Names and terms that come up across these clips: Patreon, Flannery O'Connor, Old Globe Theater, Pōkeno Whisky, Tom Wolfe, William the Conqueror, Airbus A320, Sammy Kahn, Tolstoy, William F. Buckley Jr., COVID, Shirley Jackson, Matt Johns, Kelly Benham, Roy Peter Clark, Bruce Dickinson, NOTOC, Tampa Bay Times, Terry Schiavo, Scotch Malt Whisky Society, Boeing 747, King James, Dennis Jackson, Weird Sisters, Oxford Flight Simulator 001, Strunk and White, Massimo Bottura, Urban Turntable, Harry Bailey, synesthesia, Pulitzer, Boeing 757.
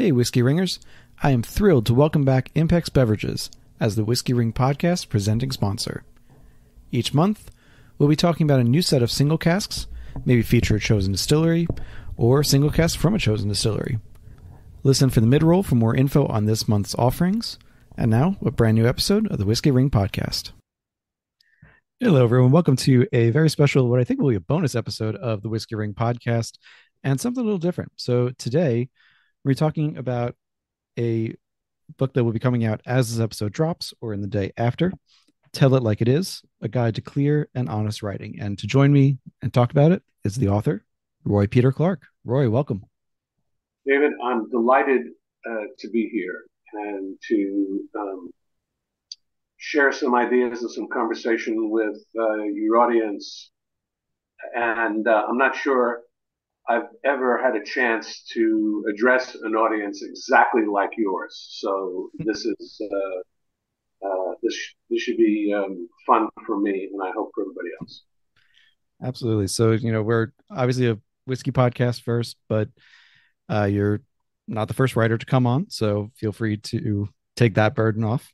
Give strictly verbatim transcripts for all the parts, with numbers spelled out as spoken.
Hey, Whiskey Ringers. I am thrilled to welcome back Impex Beverages as the Whiskey Ring Podcast presenting sponsor. Each month, we'll be talking about a new set of single casks, maybe feature a chosen distillery, or single cask from a chosen distillery. Listen for the mid-roll for more info on this month's offerings. And now, a brand new episode of the Whiskey Ring Podcast. Hello, everyone. Welcome to a very special, what I think will be a bonus episode of the Whiskey Ring Podcast, and something a little different. So today, we're talking about a book that will be coming out as this episode drops or in the day after, Tell It Like It Is, A Guide to Clear and Honest Writing. And to join me and talk about it is the author, Roy Peter Clark. Roy, welcome. David, I'm delighted uh, to be here and to um, share some ideas and some conversation with uh, your audience. And uh, I'm not sure I've ever had a chance to address an audience exactly like yours. So this is uh, uh, this this should be um, fun for me, and I hope for everybody else. Absolutely. So, you know, we're obviously a whiskey podcast first, but uh, you're not the first writer to come on, so feel free to take that burden off.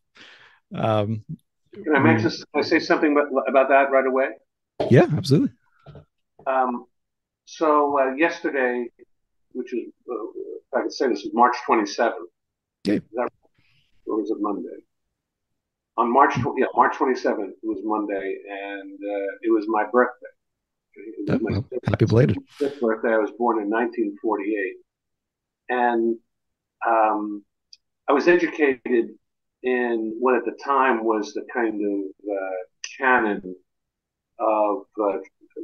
Um, can I, make this, can I say something about, about that right away? Yeah, absolutely. Um, so uh, yesterday, which is, uh, if I can say this, is March twenty-seventh. Okay. That, or was it Monday? On March, yeah, March twenty-seventh was Monday, and uh, it was my birthday. It was oh, my well, fifth, happy belated. Fifth birthday. I was born in nineteen forty-eight. And um, I was educated in what at the time was the kind of uh, canon of uh,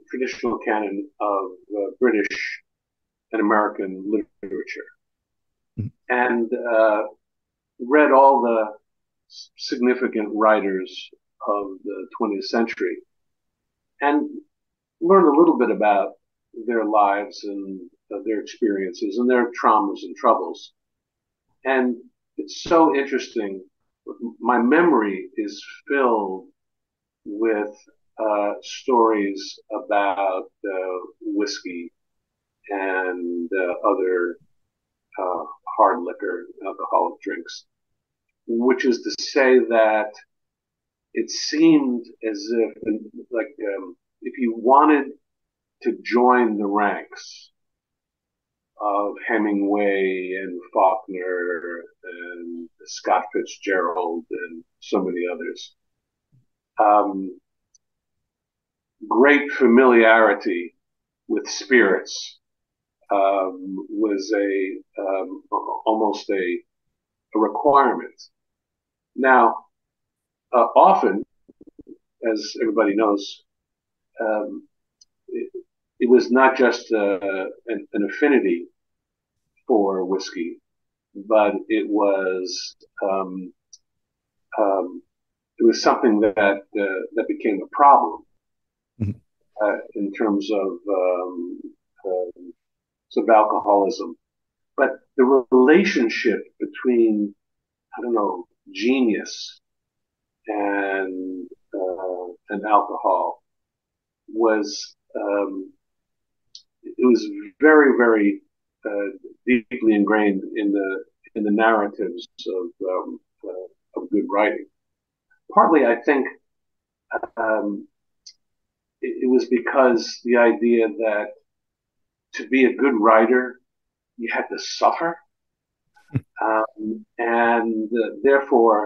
traditional canon of uh, British and American literature, mm-hmm. and uh, read all the significant writers of the twentieth century, and learned a little bit about their lives and their experiences and their traumas and troubles. And it's so interesting. My memory is filled with uh, stories about uh, whiskey and uh, other uh, hard liquor, alcoholic drinks, which is to say that it seemed as if, like, um, if you wanted to join the ranks of Hemingway and Faulkner and Scott Fitzgerald and so many others. Um, great familiarity with spirits um, was a um, almost a, a requirement. Now, uh, often, as everybody knows, um, it, It was not just uh, an, an affinity for whiskey, but it was um, um, it was something that uh, that became a problem mm-hmm. uh, in terms of um, uh, sort of alcoholism. But the relationship between I don't know genius and uh, and alcohol was. Um, It was very, very uh, deeply ingrained in the in the narratives of um, uh, of good writing. Partly, I think, um, it, it was because the idea that to be a good writer, you had to suffer, um, and uh, therefore,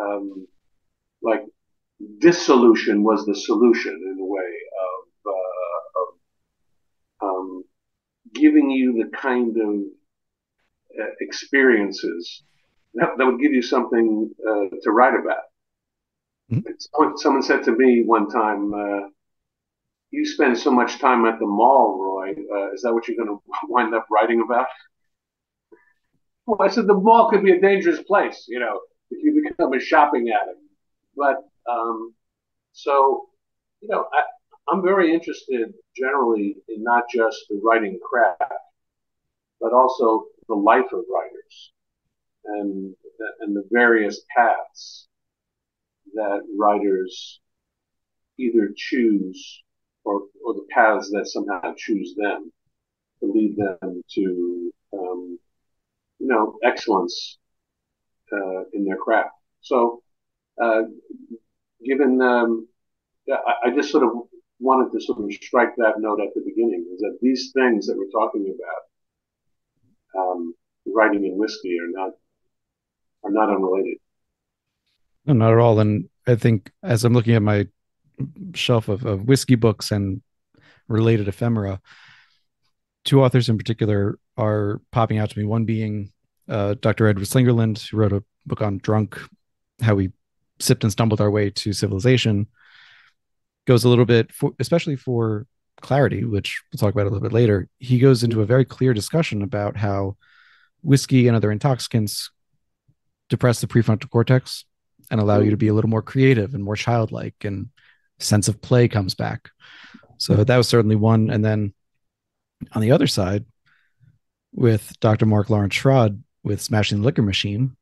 um, like dissolution was the solution in a way. Um, giving you the kind of uh, experiences that, that would give you something uh, to write about. Mm-hmm. Someone said to me one time, uh, you spend so much time at the mall, Roy, uh, is that what you're going to wind up writing about? Well, I said the mall could be a dangerous place, you know, if you become a shopping addict. But um, so, you know, I, I'm very interested generally in not just the writing craft, but also the life of writers and and the various paths that writers either choose or, or the paths that somehow choose them to lead them to um, you know, excellence uh, in their craft. So, uh, given, um, I, I just sort of wanted to sort of strike that note at the beginning, is that these things that we're talking about, um, writing and whiskey, are not are not unrelated. No, not at all. And I think as I'm looking at my shelf of, of whiskey books and related ephemera, two authors in particular are popping out to me. One being uh, Doctor Edward Slingerland, who wrote a book on drunk, how we sipped and stumbled our way to civilization. Goes a little bit, for, especially for clarity, which we'll talk about a little bit later. He goes into a very clear discussion about how whiskey and other intoxicants depress the prefrontal cortex and allow you to be a little more creative and more childlike, and sense of play comes back. So that was certainly one. And then on the other side, with Doctor Mark Lawrence Schrodd, with Smashing the Liquor Machine,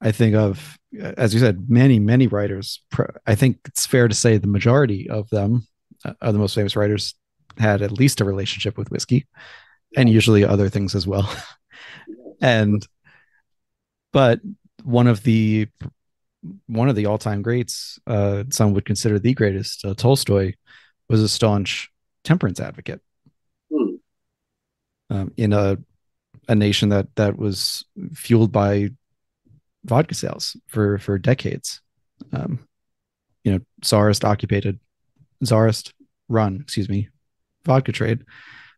I think of, as you said, many, many writers. I think it's fair to say the majority of them, uh, are the most famous writers, had at least a relationship with whiskey, and usually other things as well. And, but one of the, one of the all-time greats, uh, some would consider the greatest, uh, Tolstoy, was a staunch temperance advocate. Hmm. Um, in a a nation that that was fueled by vodka sales for for decades. Um, you know, Tsarist occupied, Tsarist run, excuse me, vodka trade,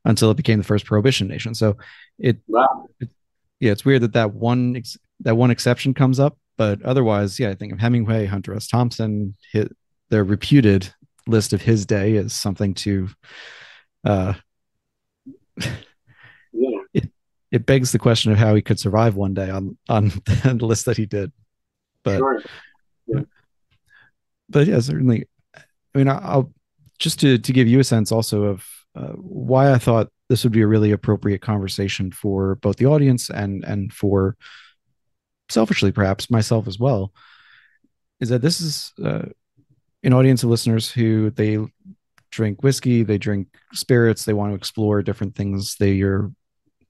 until it became the first prohibition nation. So it, wow. it yeah, it's weird that that one ex- that one exception comes up, but otherwise, yeah, I think of Hemingway, Hunter S. Thompson, his, their reputed list of his day as something to, uh, yeah. it, it begs the question of how he could survive one day on, on the list that he did. But, sure. yeah. but yeah, certainly. I mean, I'll just to, to give you a sense also of uh, why I thought this would be a really appropriate conversation for both the audience and, and for selfishly, perhaps myself as well, is that this is uh, an audience of listeners who they drink whiskey, they drink spirits, they want to explore different things. They are,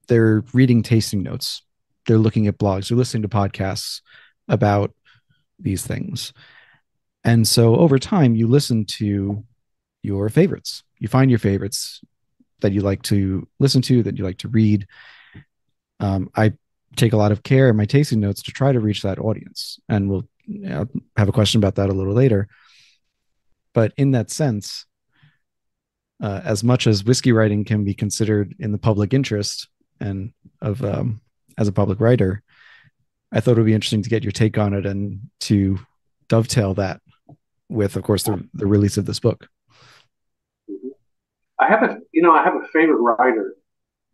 they're reading tasting notes, they're looking at blogs, they're listening to podcasts about these things. And so over time, you listen to your favorites. You find your favorites that you like to listen to, that you like to read. Um, I take a lot of care in my tasting notes to try to reach that audience. And we'll you know, have a question about that a little later. But in that sense, Uh, as much as whiskey writing can be considered in the public interest and of um, as a public writer, I thought it would be interesting to get your take on it and to dovetail that with, of course, the, the release of this book. I have a, you know, I have a favorite writer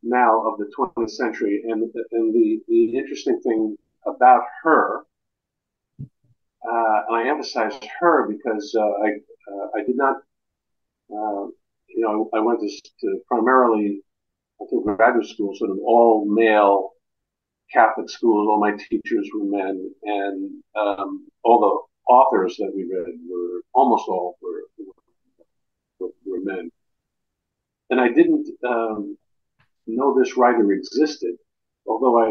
now of the twentieth century, and and the the interesting thing about her, uh, and I emphasize her because uh, I uh, I did not. Uh, You know, I went to, to primarily, I think, graduate school, sort of all male Catholic schools. All my teachers were men, and um, all the authors that we read were almost all were were, were men. And I didn't um, know this writer existed, although I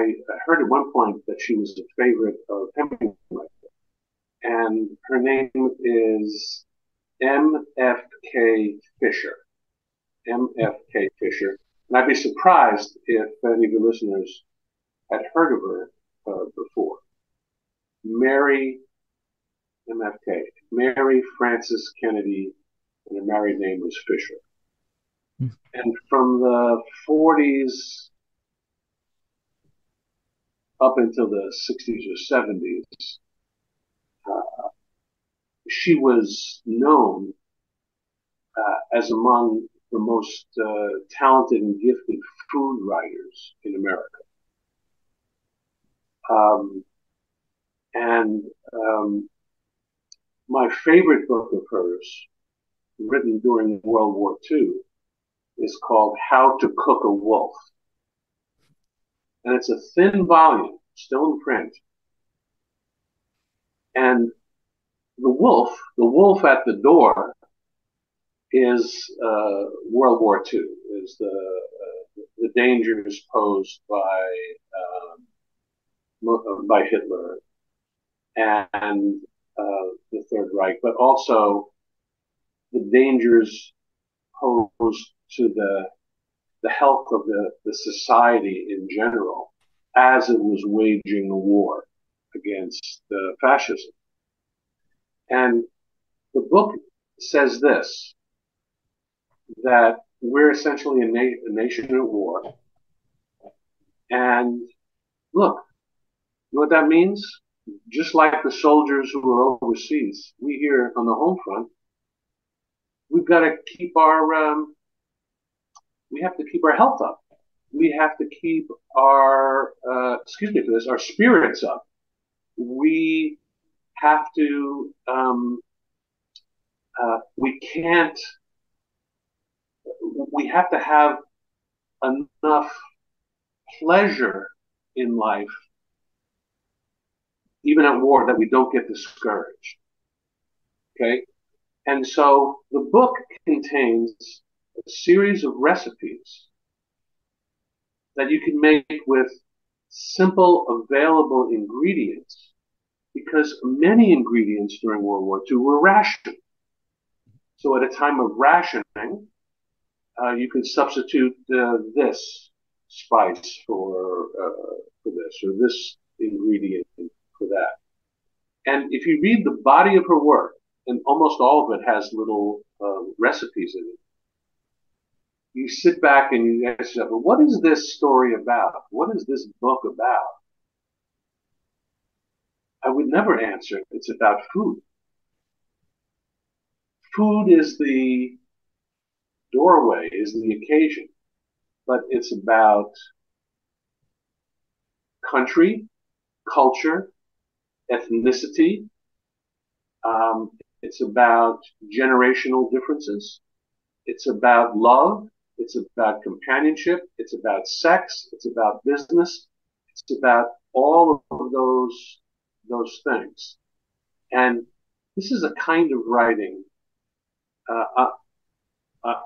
I heard at one point that she was a favorite of Hemingway, and her name is M F K Fisher, M F K Fisher, and I'd be surprised if any of your listeners had heard of her uh, before. Mary, M F K, Mary Frances Kennedy, and her married name was Fisher. Hmm. And from the forties up until the sixties or seventies, uh, she was known uh, as among the most uh, talented and gifted food writers in America. Um, and um, my favorite book of hers, written during World War Two, is called How to Cook a Wolf. And it's a thin volume, still in print. And The wolf, the wolf at the door, is uh, World War Two. Is the uh, the dangers posed by um, by Hitler and uh, the Third Reich, but also the dangers posed to the the health of the, the society in general as it was waging the war against uh, fascism. And the book says this, that we're essentially a, na- a nation at war. And look, you know what that means? Just like the soldiers who are overseas, we here on the home front, we've got to keep our, um, we have to keep our health up. We have to keep our, uh, excuse me for this, our spirits up. We have to, um, uh, we can't, we have to have enough pleasure in life, even at war, that we don't get discouraged. Okay? And so the book contains a series of recipes that you can make with simple available ingredients, because many ingredients during World War Two were rationed. So at a time of rationing, Uh, you could substitute uh, this spice for uh, for this, or this ingredient for that. And if you read the body of her work, and almost all of it has little uh, recipes in it, you sit back and you ask yourself, well, what is this story about? What is this book about? I would never answer it's about food. Food is the doorway, is the occasion, but it's about country, culture, ethnicity. Um, it's about generational differences. It's about love. It's about companionship. It's about sex. It's about business. It's about all of those those things. And this is a kind of writing. Uh, uh, uh,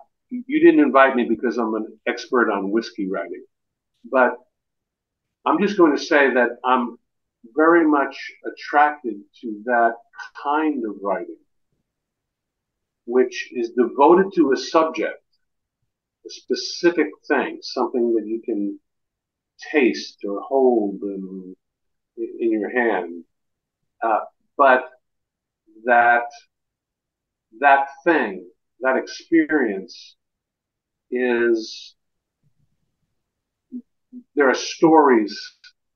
You didn't invite me because I'm an expert on whiskey writing, but I'm just going to say that I'm very much attracted to that kind of writing, which is devoted to a subject, a specific thing, something that you can taste or hold in, in your hand, uh, but that that thing, that experience is, there are stories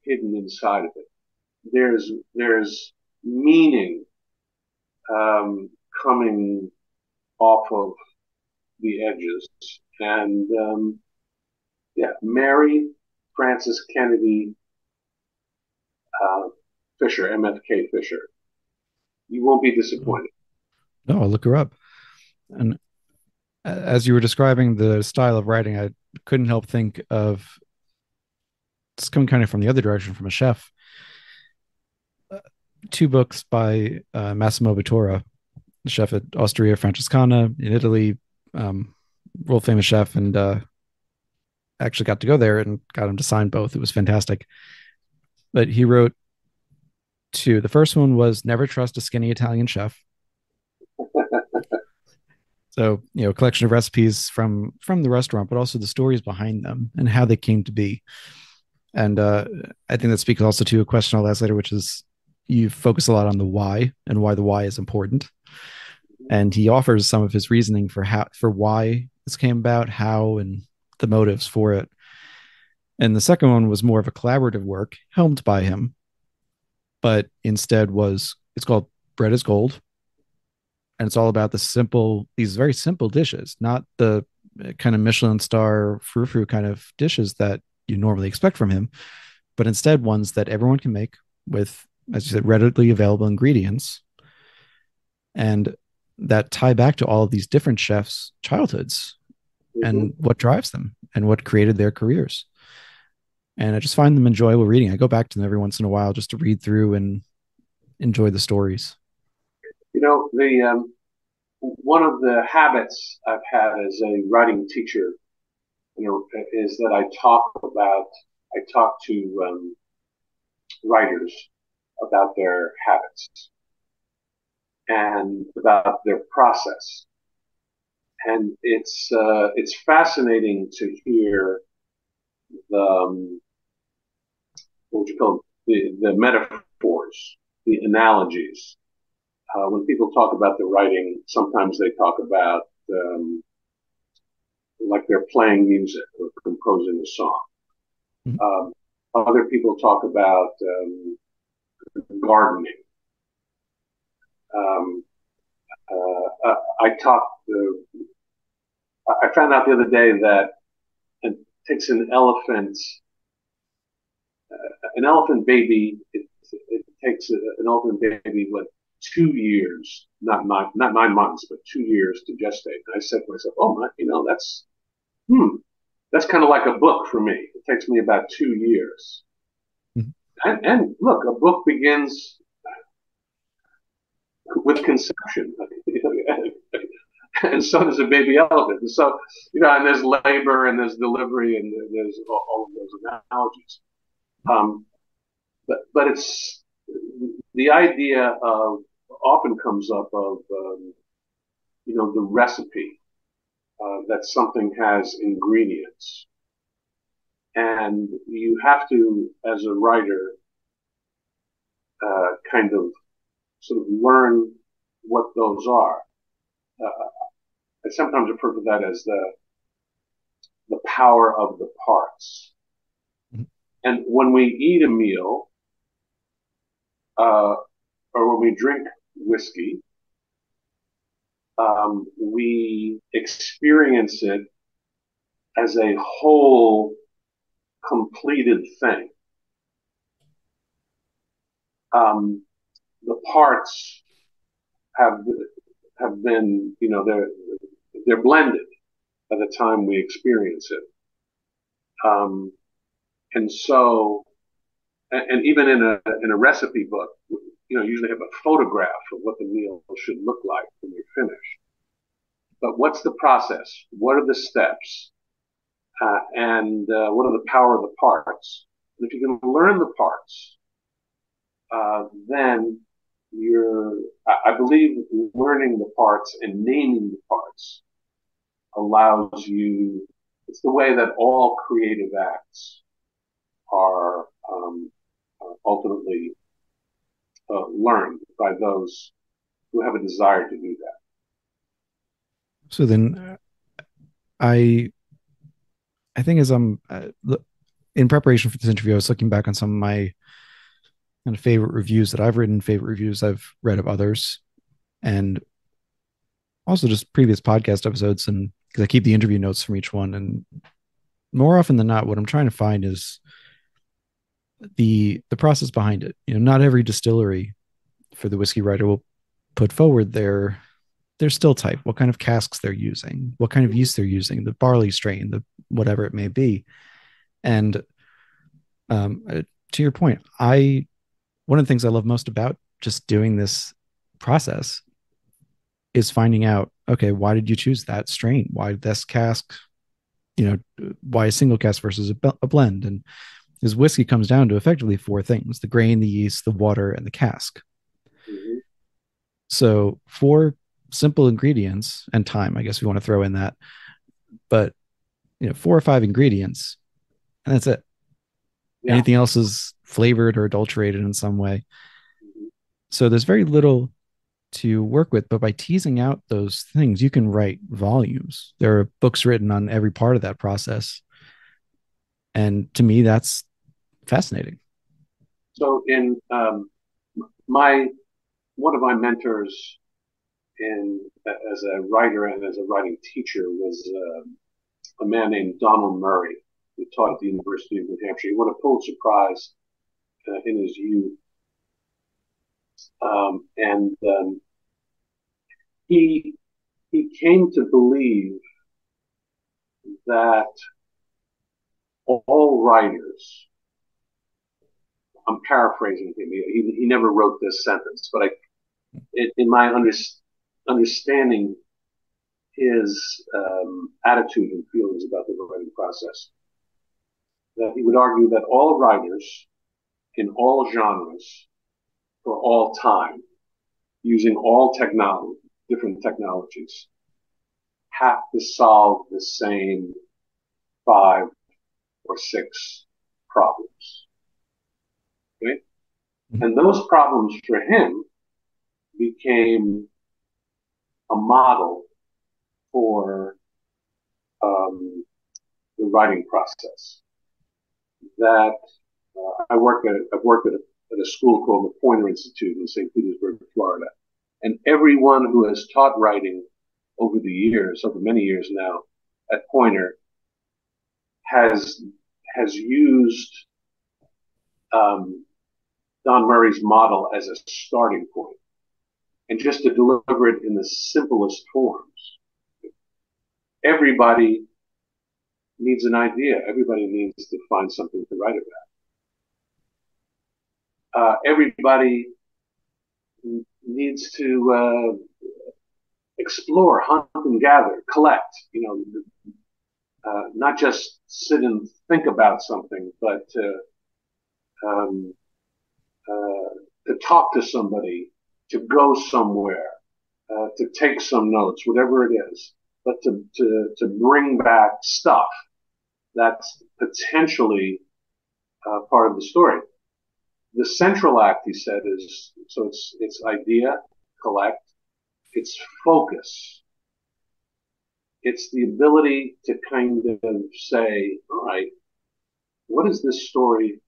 hidden inside of it. There's, there's meaning, um, coming off of the edges. And, um, yeah, Mary Frances Kennedy, uh, Fisher, M F K Fisher. You won't be disappointed. No, I'll look her up. And as you were describing the style of writing, I couldn't help think of, it's coming kind of from the other direction, from a chef, uh, two books by uh, Massimo Bottura, the chef at Osteria Francescana in Italy, um, world famous chef, and uh, actually got to go there and got him to sign both. It was fantastic. But he wrote two. The first one was Never Trust a Skinny Italian Chef. So, you know, a collection of recipes from from the restaurant, but also the stories behind them and how they came to be. And uh, I think that speaks also to a question I'll ask later, which is you focus a lot on the why and why the why is important. And he offers some of his reasoning for how, for why this came about, how, and the motives for it. And the second one was more of a collaborative work helmed by him, but instead was, it's called Bread is Gold. And it's all about the simple, these very simple dishes, not the kind of Michelin star frou-frou kind of dishes that you normally expect from him, but instead ones that everyone can make with, as you said, readily available ingredients, and that tie back to all of these different chefs' childhoods mm-hmm. and what drives them and what created their careers. And I just find them enjoyable reading. I go back to them every once in a while just to read through and enjoy the stories. You know, the um, one of the habits I've had as a writing teacher you know, is that I talk about, I talk to um, writers about their habits and about their process. And it's, uh, it's fascinating to hear the, um, what would you call them? The, the metaphors, the analogies. Uh, when people talk about the writing, sometimes they talk about, um, like they're playing music or composing a song. Mm-hmm. Um, other people talk about, um, gardening. Um, uh, I talked, uh, I found out the other day that it takes an elephant, uh, an elephant baby, it, it takes a, an elephant baby, what, two years, not nine, not nine months, but two years to gestate. And I said to myself, oh, my, you know, that's, hmm, that's kind of like a book for me. It takes me about two years. Mm-hmm. And, and look, a book begins with conception. And so does a baby elephant. And so, you know, and there's labor and there's delivery and there's all, all of those analogies. Um, but, but it's, the idea of, often comes up of, um, you know, the recipe, uh, that something has ingredients. And you have to, as a writer, uh, kind of sort of learn what those are. Uh, I sometimes refer to that as the, the power of the parts. Mm-hmm. And when we eat a meal, uh, or when we drink whiskey, um, we experience it as a whole, completed thing. Um, the parts have have been, you know, they're they're blended by the time we experience it, um, and so. And even in a in a recipe book, you know, usually have a photograph of what the meal should look like when you're finished. But what's the process? What are the steps? Uh, and uh, what are the power of the parts? And if you can learn the parts, uh, then you're, I believe, learning the parts and naming the parts allows you. It's the way that all creative acts are. Um, ultimately uh, learned by those who have a desire to do that. So then I I think as I'm uh, in preparation for this interview, I was looking back on some of my kind of favorite reviews that I've written, favorite reviews I've read of others, and also just previous podcast episodes, and because I keep the interview notes from each one, and more often than not, what I'm trying to find is the the process behind it. You know, not every distillery for the whiskey writer will put forward their their still type, what kind of casks they're using, what kind of yeast they're using, the barley strain, the whatever it may be. And um, to your point, I one of the things I love most about just doing this process is finding out, okay, why did you choose that strain? Why this cask? You know, why a single cask versus a, a blend? And because whiskey comes down to effectively four things: the grain, the yeast, the water, and the cask. Mm-hmm. So four simple ingredients and time, I guess we want to throw in that, but you know, four or five ingredients and that's it. Yeah. Anything else is flavored or adulterated in some way. Mm-hmm. So there's very little to work with, but by teasing out those things, you can write volumes. There are books written on every part of that process. And to me, that's fascinating. So in um, my, one of my mentors in, as a writer and as a writing teacher was uh, a man named Donald Murray, who taught at the University of New Hampshire. He won a Pulitzer Prize uh, in his youth. Um, and um, he, he came to believe that all writers, I'm paraphrasing him, he, he never wrote this sentence, but I, in my under, understanding his um, attitude and feelings about the writing process. That he would argue that all writers in all genres for all time, using all technology, different technologies, have to solve the same five or six problems. Okay? Mm-hmm. And those problems for him became a model for um, the writing process. That uh, I work at, I've worked at a, at a school called the Poynter Institute in Saint Petersburg, Florida, and everyone who has taught writing over the years, over many years now, at Poynter has has used um, Don Murray's model as a starting point, and just to deliver it in the simplest forms. Everybody needs an idea. Everybody needs to find something to write about. Uh, everybody needs to uh, explore, hunt and gather, collect, you know, uh, not just sit and think about something, but uh, um, uh, to talk to somebody, to go somewhere, uh, to take some notes, whatever it is, but to, to, to bring back stuff that's potentially uh, part of the story. The central act, he said, is, so it's, it's idea, collect, it's focus. It's the ability to kind of say, all right, what is this story?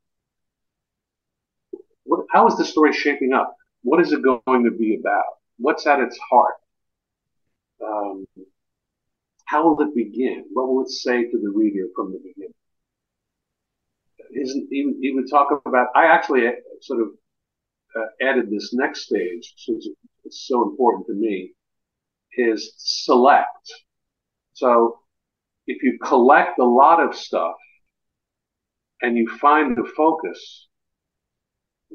What, how is the story shaping up? What is it going to be about? What's at its heart? Um, how will it begin? What will it say to the reader from the beginning? Isn't, he, he would talk about, I actually sort of uh, added this next stage, since it's so important to me, is select. So if you collect a lot of stuff and you find the focus,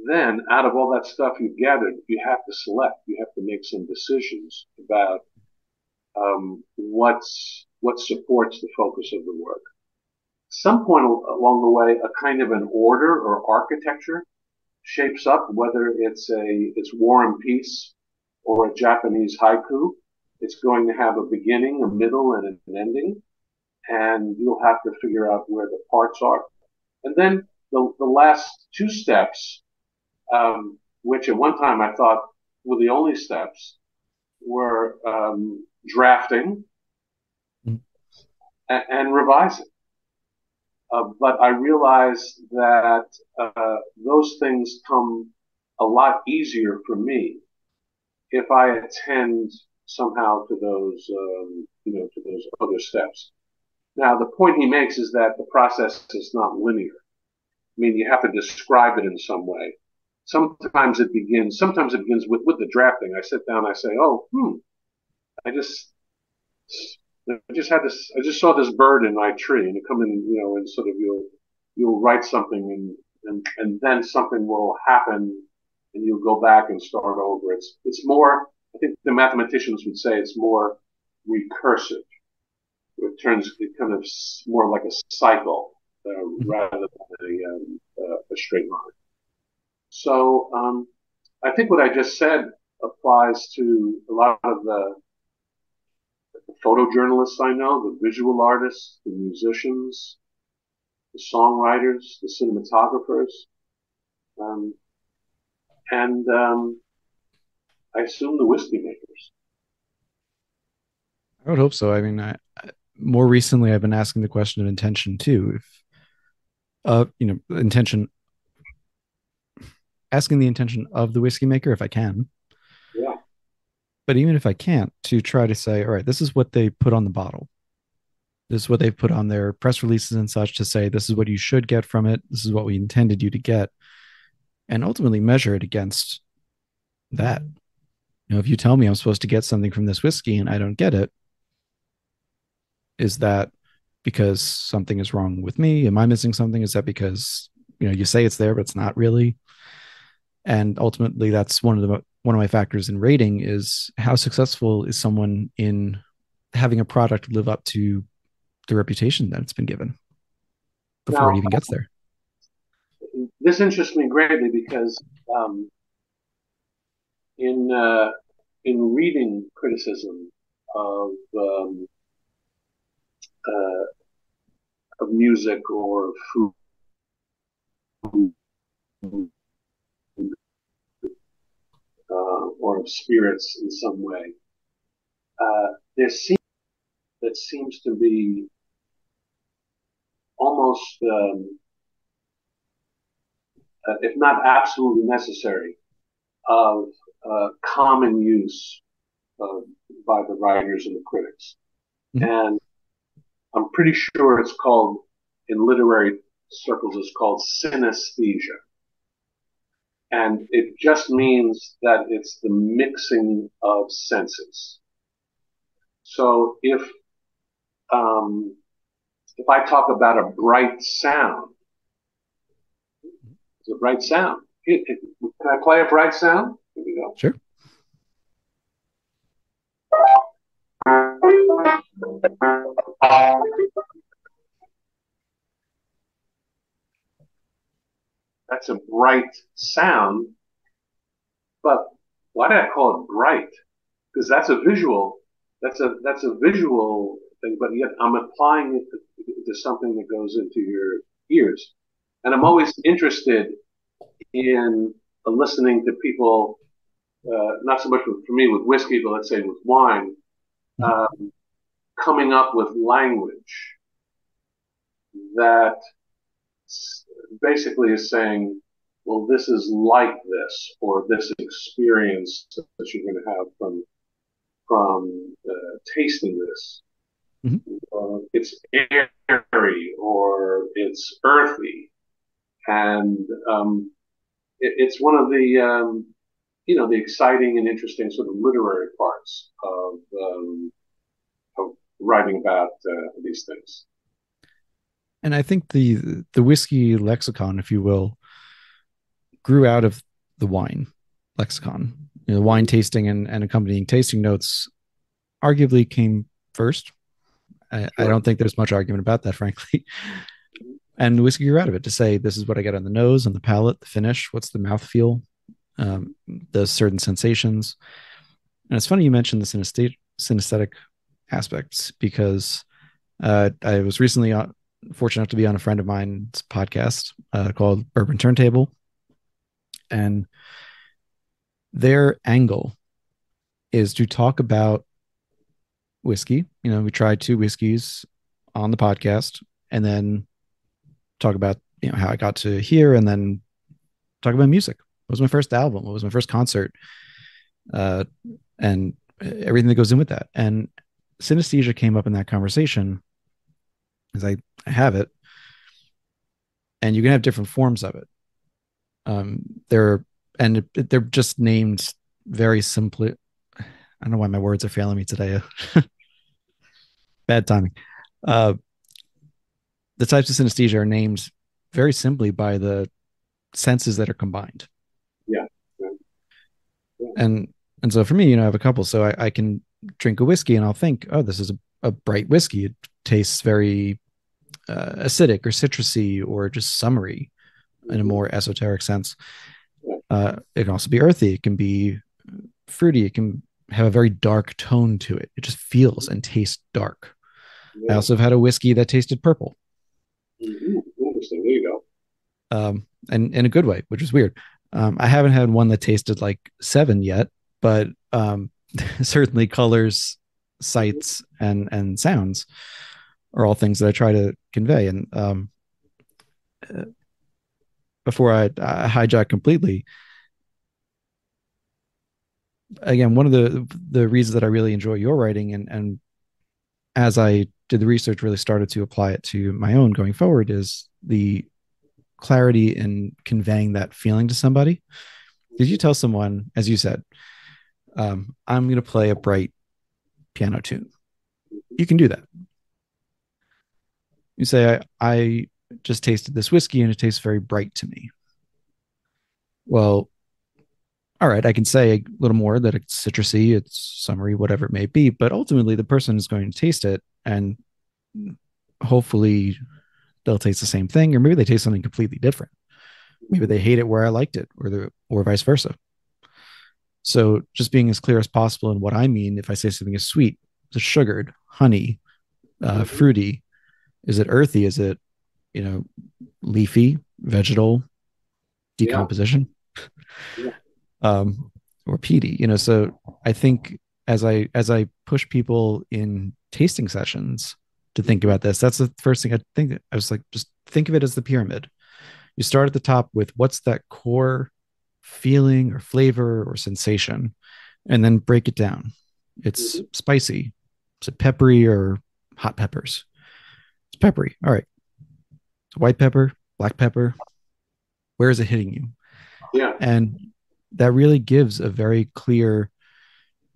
then out of all that stuff you've gathered, you have to select, you have to make some decisions about um, what's, what supports the focus of the work. Some point along the way, a kind of an order or architecture shapes up, whether it's a, it's War and Peace or a Japanese haiku. It's going to have a beginning, a middle, and an ending. And you'll have to figure out where the parts are. And then the, the last two steps, um, which at one time I thought were the only steps, were um, drafting mm. and, and revising. Uh, but I realized that uh, those things come a lot easier for me if I attend somehow to those, um, you know, to those other steps. Now, the point he makes is that the process is not linear. I mean, you have to describe it in some way. Sometimes it begins. Sometimes it begins with with the drafting. I sit down. I say, "Oh, hmm, I just." I just had this. I just saw this bird in my tree, and it come in, you know, and sort of you'll you'll write something, and, and and then something will happen, and you'll go back and start over. It's it's more. I think the mathematicians would say it's more recursive. It turns it kind of more like a cycle uh, mm-hmm. rather than a, um, uh, a straight line. So um, I think what I just said applies to a lot of the. The photojournalists I know, the visual artists, the musicians, the songwriters, the cinematographers, um, and um, I assume the whiskey makers. I would hope so. I mean, I, I, more recently, I've been asking the question of intention too. If, uh, you know, intention, asking the intention of the whiskey maker, if I can. Yeah. But even if I can't, to try to say, all right, this is what they put on the bottle. This is what they've put on their press releases and such to say, this is what you should get from it. This is what we intended you to get. And ultimately measure it against that. You know, if you tell me I'm supposed to get something from this whiskey and I don't get it, is that because something is wrong with me? Am I missing something? Is that because, you know, you say it's there, but it's not really? And ultimately, that's one of the one of my factors in rating is how successful is someone in having a product live up to the reputation that it's been given before now, it even gets there. This interests me greatly because um, in uh, in reading criticism of um, uh, of music or food uh, or of spirits in some way, uh, there seems that seems to be almost. Um, Uh, if not absolutely necessary, of uh, common use uh, by the writers and the critics. Mm-hmm. And I'm pretty sure it's called, in literary circles, it's called synesthesia. And it just means that it's the mixing of senses. So if, um, if I talk about a bright sound, a bright sound. It, it, can I play a bright sound? Here we go. Sure. That's a bright sound, but why did I call it bright? Because that's a visual. That's a that's a visual thing, but yet I'm applying it to, to something that goes into your ears. And I'm always interested in listening to people, uh, not so much with, for me with whiskey, but let's say with wine, um, coming up with language that basically is saying, well, this is like this, or this experience that you're going to have from from uh, tasting this. Mm-hmm. Uh, it's airy, or it's earthy. And um, it, it's one of the, um, you know, the exciting and interesting sort of literary parts of, um, of writing about uh, these things. And I think the the whiskey lexicon, if you will, grew out of the wine lexicon. You know, wine tasting and, and accompanying tasting notes arguably came first. I, sure. I don't think there's much argument about that, frankly. And whiskey grew out of it to say, this is what I get on the nose, on the palate, the finish, what's the mouthfeel, um, those certain sensations. And it's funny you mentioned the synesthete- synesthetic aspects, because uh, I was recently on, fortunate enough to be on a friend of mine's podcast uh, called Urban Turntable. And their angle is to talk about whiskey. You know, we tried two whiskeys on the podcast, and then talk about, you know, how I got to here, and then talk about music. What was my first album? What was my first concert? Uh, and everything that goes in with that. And synesthesia came up in that conversation, as I, I have it. And you can have different forms of it. Um, they're and it, they're just named very simply. I don't know why my words are failing me today. Bad timing. Uh, The types of synesthesia are named very simply by the senses that are combined. Yeah. yeah. yeah. And and so for me, you know, I have a couple. So I, I can drink a whiskey and I'll think, oh, this is a, a bright whiskey. It tastes very uh, acidic or citrusy or just summery in a more esoteric sense. Uh, it can also be earthy. It can be fruity. It can have a very dark tone to it. It just feels and tastes dark. Yeah. I also have had a whiskey that tasted purple. Mm-hmm. Interesting. There you go. Um, and in a good way, which is weird. Um, I haven't had one that tasted like Seven yet, but um, certainly colors, sights, and and sounds are all things that I try to convey. And um, uh, before I, I hijack completely, again, one of the the reasons that I really enjoy your writing, and and as I did the research, really started to apply it to my own going forward, is the clarity in conveying that feeling to somebody. Did you tell someone, as you said, um, I'm going to play a bright piano tune? You can do that. You say, I, I just tasted this whiskey and it tastes very bright to me. Well, all right, I can say a little more that it's citrusy, it's summery, whatever it may be, but ultimately the person is going to taste it and hopefully they'll taste the same thing, or maybe they taste something completely different. Maybe they hate it where I liked it, or the, or vice versa. So just being as clear as possible in what I mean, if I say something is sweet, is it sugared, honey, uh, fruity? Is it earthy? Is it, you know, leafy, vegetal, decomposition, yeah. um, or peaty? You know, so I think as I as I push people in tasting sessions to think about this, that's the first thing I think. I was like, just think of it as the pyramid. You start at the top with what's that core feeling or flavor or sensation, and then break it down. It's mm-hmm. spicy. Is it peppery or hot peppers? It's peppery. All right. It's white pepper, black pepper. Where is it hitting you? Yeah. And that really gives a very clear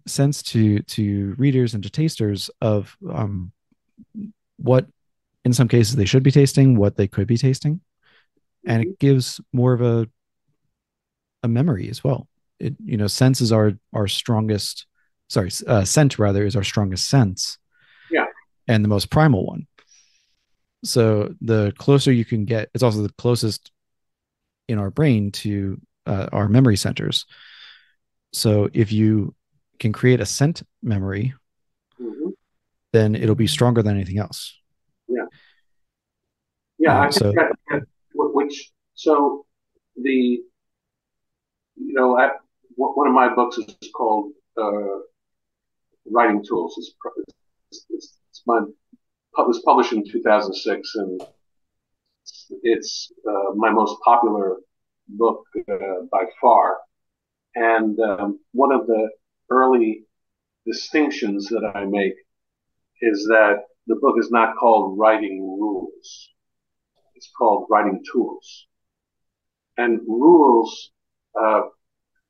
sense to, to readers and to tasters of um, what, in some cases, they should be tasting, what they could be tasting. And it gives more of a a memory as well. It, you know, sense is our our strongest, sorry, uh, scent rather is our strongest sense. Yeah. And the most primal one. So the closer you can get, it's also the closest in our brain to uh, our memory centers. So if you can create a scent memory, mm-hmm. then it'll be stronger than anything else. Yeah. Yeah. Uh, I so, that, which, so the, you know, I, one of my books is called uh, Writing Tools. It's, it's, it's my, it was published in two thousand six, and it's uh, my most popular book uh, by far. And um, one of the early distinctions that I make is that the book is not called Writing Rules. It's called Writing Tools. And rules, uh,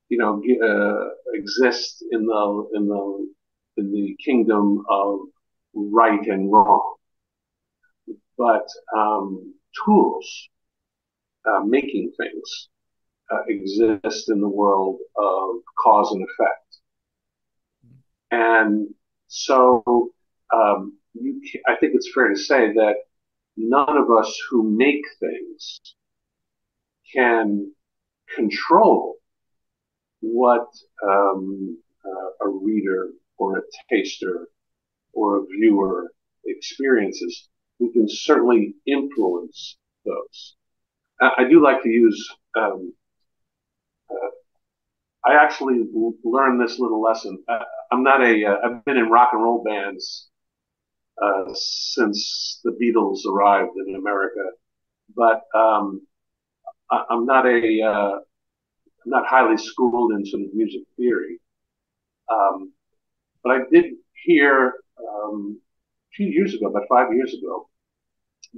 you know, uh, exist in the in the in the kingdom of right and wrong. But um, tools, uh, making things, uh, exist in the world of cause and effect. And so um, you can, I think it's fair to say that none of us who make things can control what um, uh, a reader or a taster or a viewer experiences. We can certainly influence those. I, I do like to use, um, uh, I actually learned this little lesson. I, I'm not a, uh, I've been in rock and roll bands uh, since the Beatles arrived in America, but um, I, I'm not a, uh, I'm not highly schooled in sort of music theory. Um, but I did hear, Um, a few years ago, about five years ago,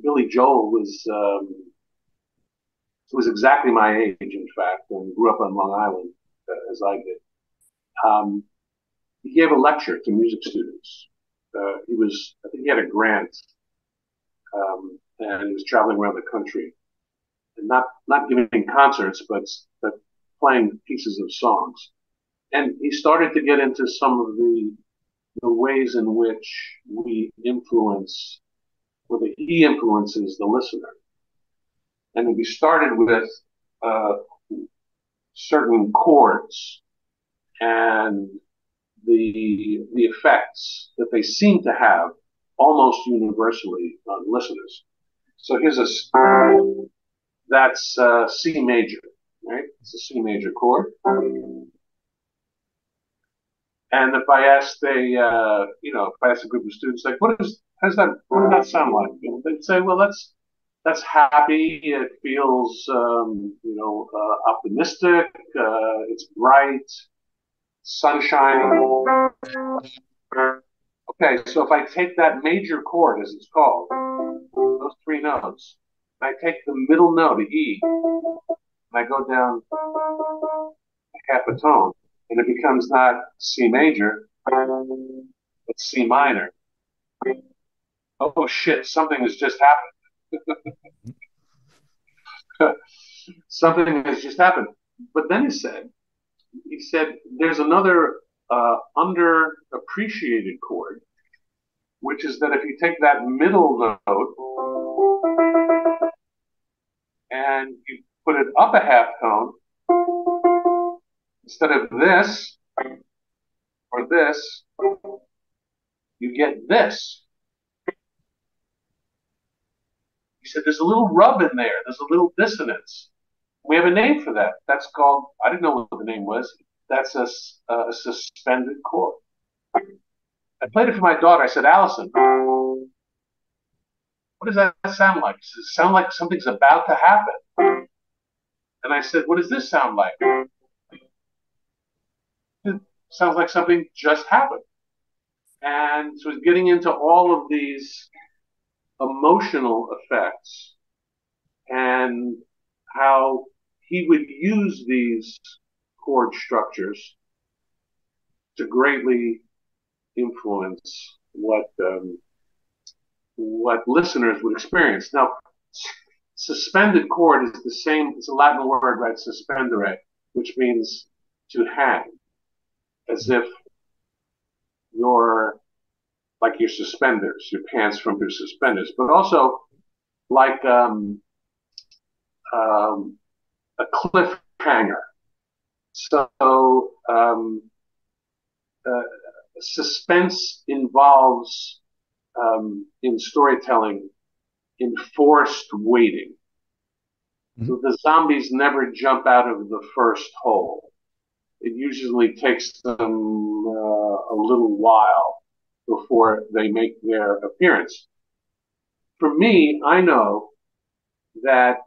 Billy Joel was um, was exactly my age, in fact, and grew up on Long Island uh, as I did. Um, he gave a lecture to music students. Uh, he was, I think, he had a grant, um, and he was traveling around the country, and not not giving concerts, but but playing pieces of songs. And he started to get into some of the the ways in which we influence, or that he influences the listener. And we started with uh, certain chords and the the effects that they seem to have almost universally on listeners. So here's a that's uh, C major, right? It's a C major chord. And if I asked a, uh, you know, if I asked a group of students, like, what is, how does that, what does that sound like? You know, they'd say, well, that's, that's happy. It feels, um, you know, uh, optimistic. Uh, it's bright, sunshine. Okay, so if I take that major chord, as it's called, those three notes, and I take the middle note, an E, and I go down half a tone, and it becomes not C major, but C minor. Oh shit, something has just happened. Something has just happened. But then he said, he said there's another uh, underappreciated chord, which is that if you take that middle note and you put it up a half tone, instead of this or this, you get this. He said there's a little rub in there. There's a little dissonance. We have a name for that. That's called, I didn't know what the name was. That's a, a suspended chord. I played it for my daughter. I said, Allison, what does that sound like? She said, sound like something's about to happen. And I said, what does this sound like? It sounds like something just happened. And so it's getting into all of these emotional effects and how he would use these chord structures to greatly influence what um, what listeners would experience. Now, suspended chord is the same, it's a Latin word, right, suspendere, which means to hang, as if you're, like your suspenders, your pants from your suspenders, but also like um, um, a cliffhanger. So, um, uh, suspense involves, um, in storytelling, enforced waiting. Mm-hmm. So the zombies never jump out of the first hole. It usually takes them uh, a little while before they make their appearance. For me, I know that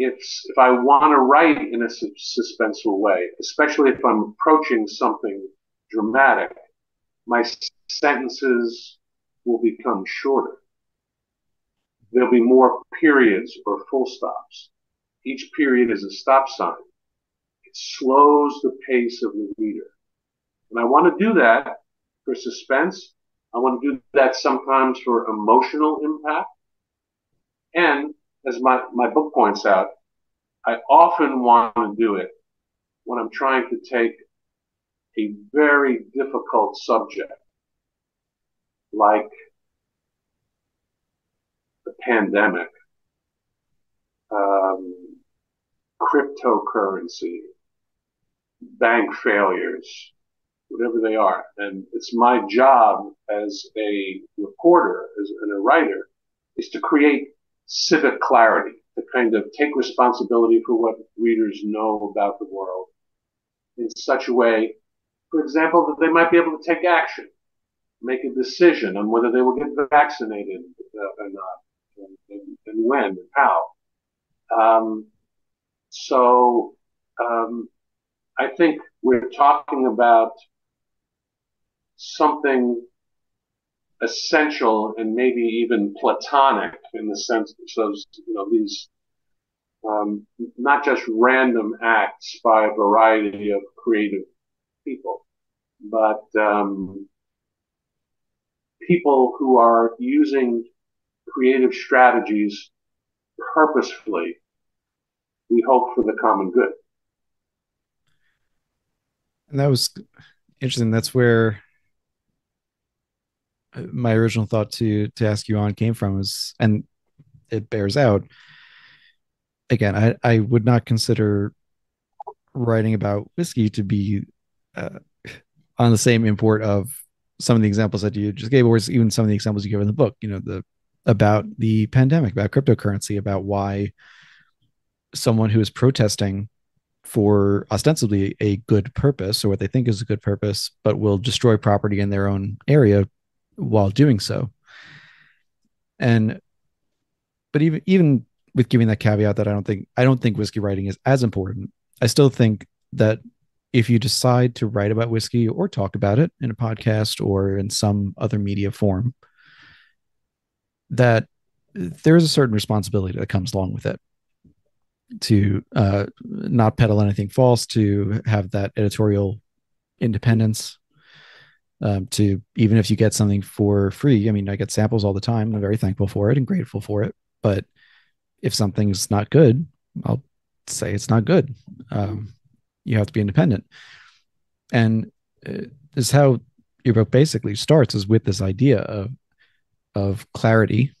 if, if I want to write in a suspenseful way, especially if I'm approaching something dramatic, my sentences will become shorter. There'll be more periods or full stops. Each period is a stop sign. It slows the pace of the reader. And I want to do that for suspense. I want to do that sometimes for emotional impact. And as my, my book points out, I often want to do it when I'm trying to take a very difficult subject, like the pandemic, um, cryptocurrency, bank failures, whatever they are. And it's my job as a reporter, as and a writer, is to create civic clarity, to kind of take responsibility for what readers know about the world in such a way, for example, that they might be able to take action, make a decision on whether they will get vaccinated or not, and, and, and when and how. Um, so um, I think we're talking about something essential and maybe even platonic in the sense of those, you know, these um, not just random acts by a variety of creative people, but um, people who are using creative strategies purposefully, we hope, for the common good. And that was interesting. That's where my original thought to to ask you on came from, is, and it bears out. Again, I, I would not consider writing about whiskey to be uh, on the same import of some of the examples that you just gave, or even some of the examples you give in the book, you know, the about the pandemic, about cryptocurrency, about why someone who is protesting for ostensibly a good purpose, or what they think is a good purpose, but will destroy property in their own area while doing so. And, but even, even with giving that caveat that I don't think, I don't think whiskey writing is as important, I still think that if you decide to write about whiskey or talk about it in a podcast or in some other media form, that there's a certain responsibility that comes along with it, to uh, not peddle anything false, to have that editorial independence, um, to, even if you get something for free, I mean, I get samples all the time. I'm very thankful for it and grateful for it. But if something's not good, I'll say it's not good. Um, you have to be independent. And uh, this is how your book basically starts, is with this idea of of clarity,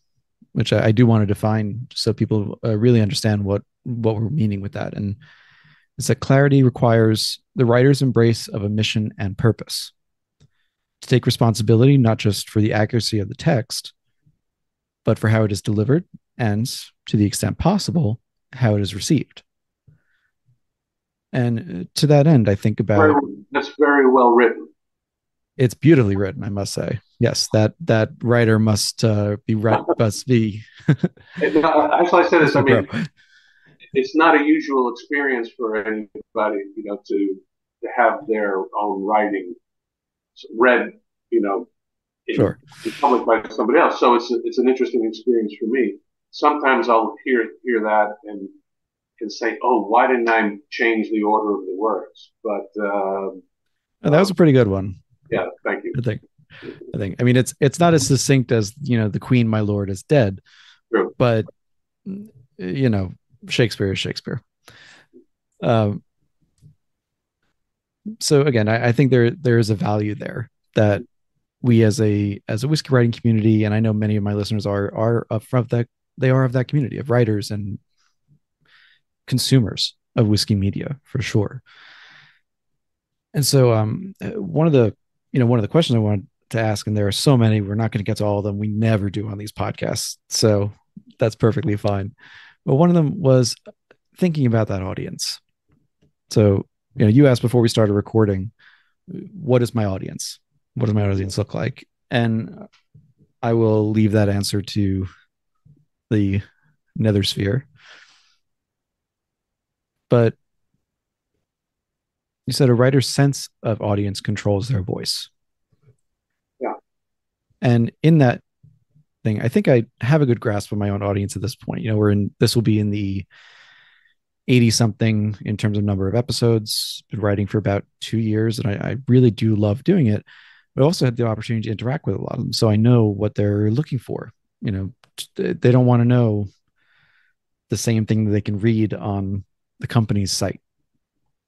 which I, I do want to define so people uh, really understand what what we're meaning with that. And it's that clarity requires the writer's embrace of a mission and purpose, to take responsibility not just for the accuracy of the text, but for how it is delivered and, to the extent possible, how it is received. And to that end, I think about... Very, that's very well written. It's beautifully written, I must say. Yes, that that writer must uh, be... must be no, as I said, this, I mean, it's not a usual experience for anybody, you know, to, to have their own writing read, you know, in, sure. in public by somebody else. So it's a, it's an interesting experience for me. Sometimes I'll hear hear that and can say, "Oh, why didn't I change the order of the words?" But um, oh, that was a pretty good one. Yeah, thank you. I think, I think. I mean, it's it's not as succinct as, you know, "The Queen, my lord, is dead," True. But you know, Shakespeare is Shakespeare. Um. So again, I, I think there there is a value there that we as a as a whiskey writing community, and I know many of my listeners are are of that they are of that community of writers and consumers of whiskey media, for sure. And so um, one of the you know one of the questions I wanted to ask, and there are so many, we're not going to get to all of them. We never do on these podcasts, so that's perfectly fine. But one of them was thinking about that audience. So you know, you asked before we started recording, what is my audience? What does my audience look like? And I will leave that answer to the nether sphere. But you said a writer's sense of audience controls their voice. Yeah. And in that thing, I think I have a good grasp of my own audience at this point. You know, we're in, this will be in the eighty something in terms of number of episodes, been writing for about two years. And I, I really do love doing it, but also had the opportunity to interact with a lot of them. So I know what they're looking for. You know, they don't want to know the same thing that they can read on the company's site.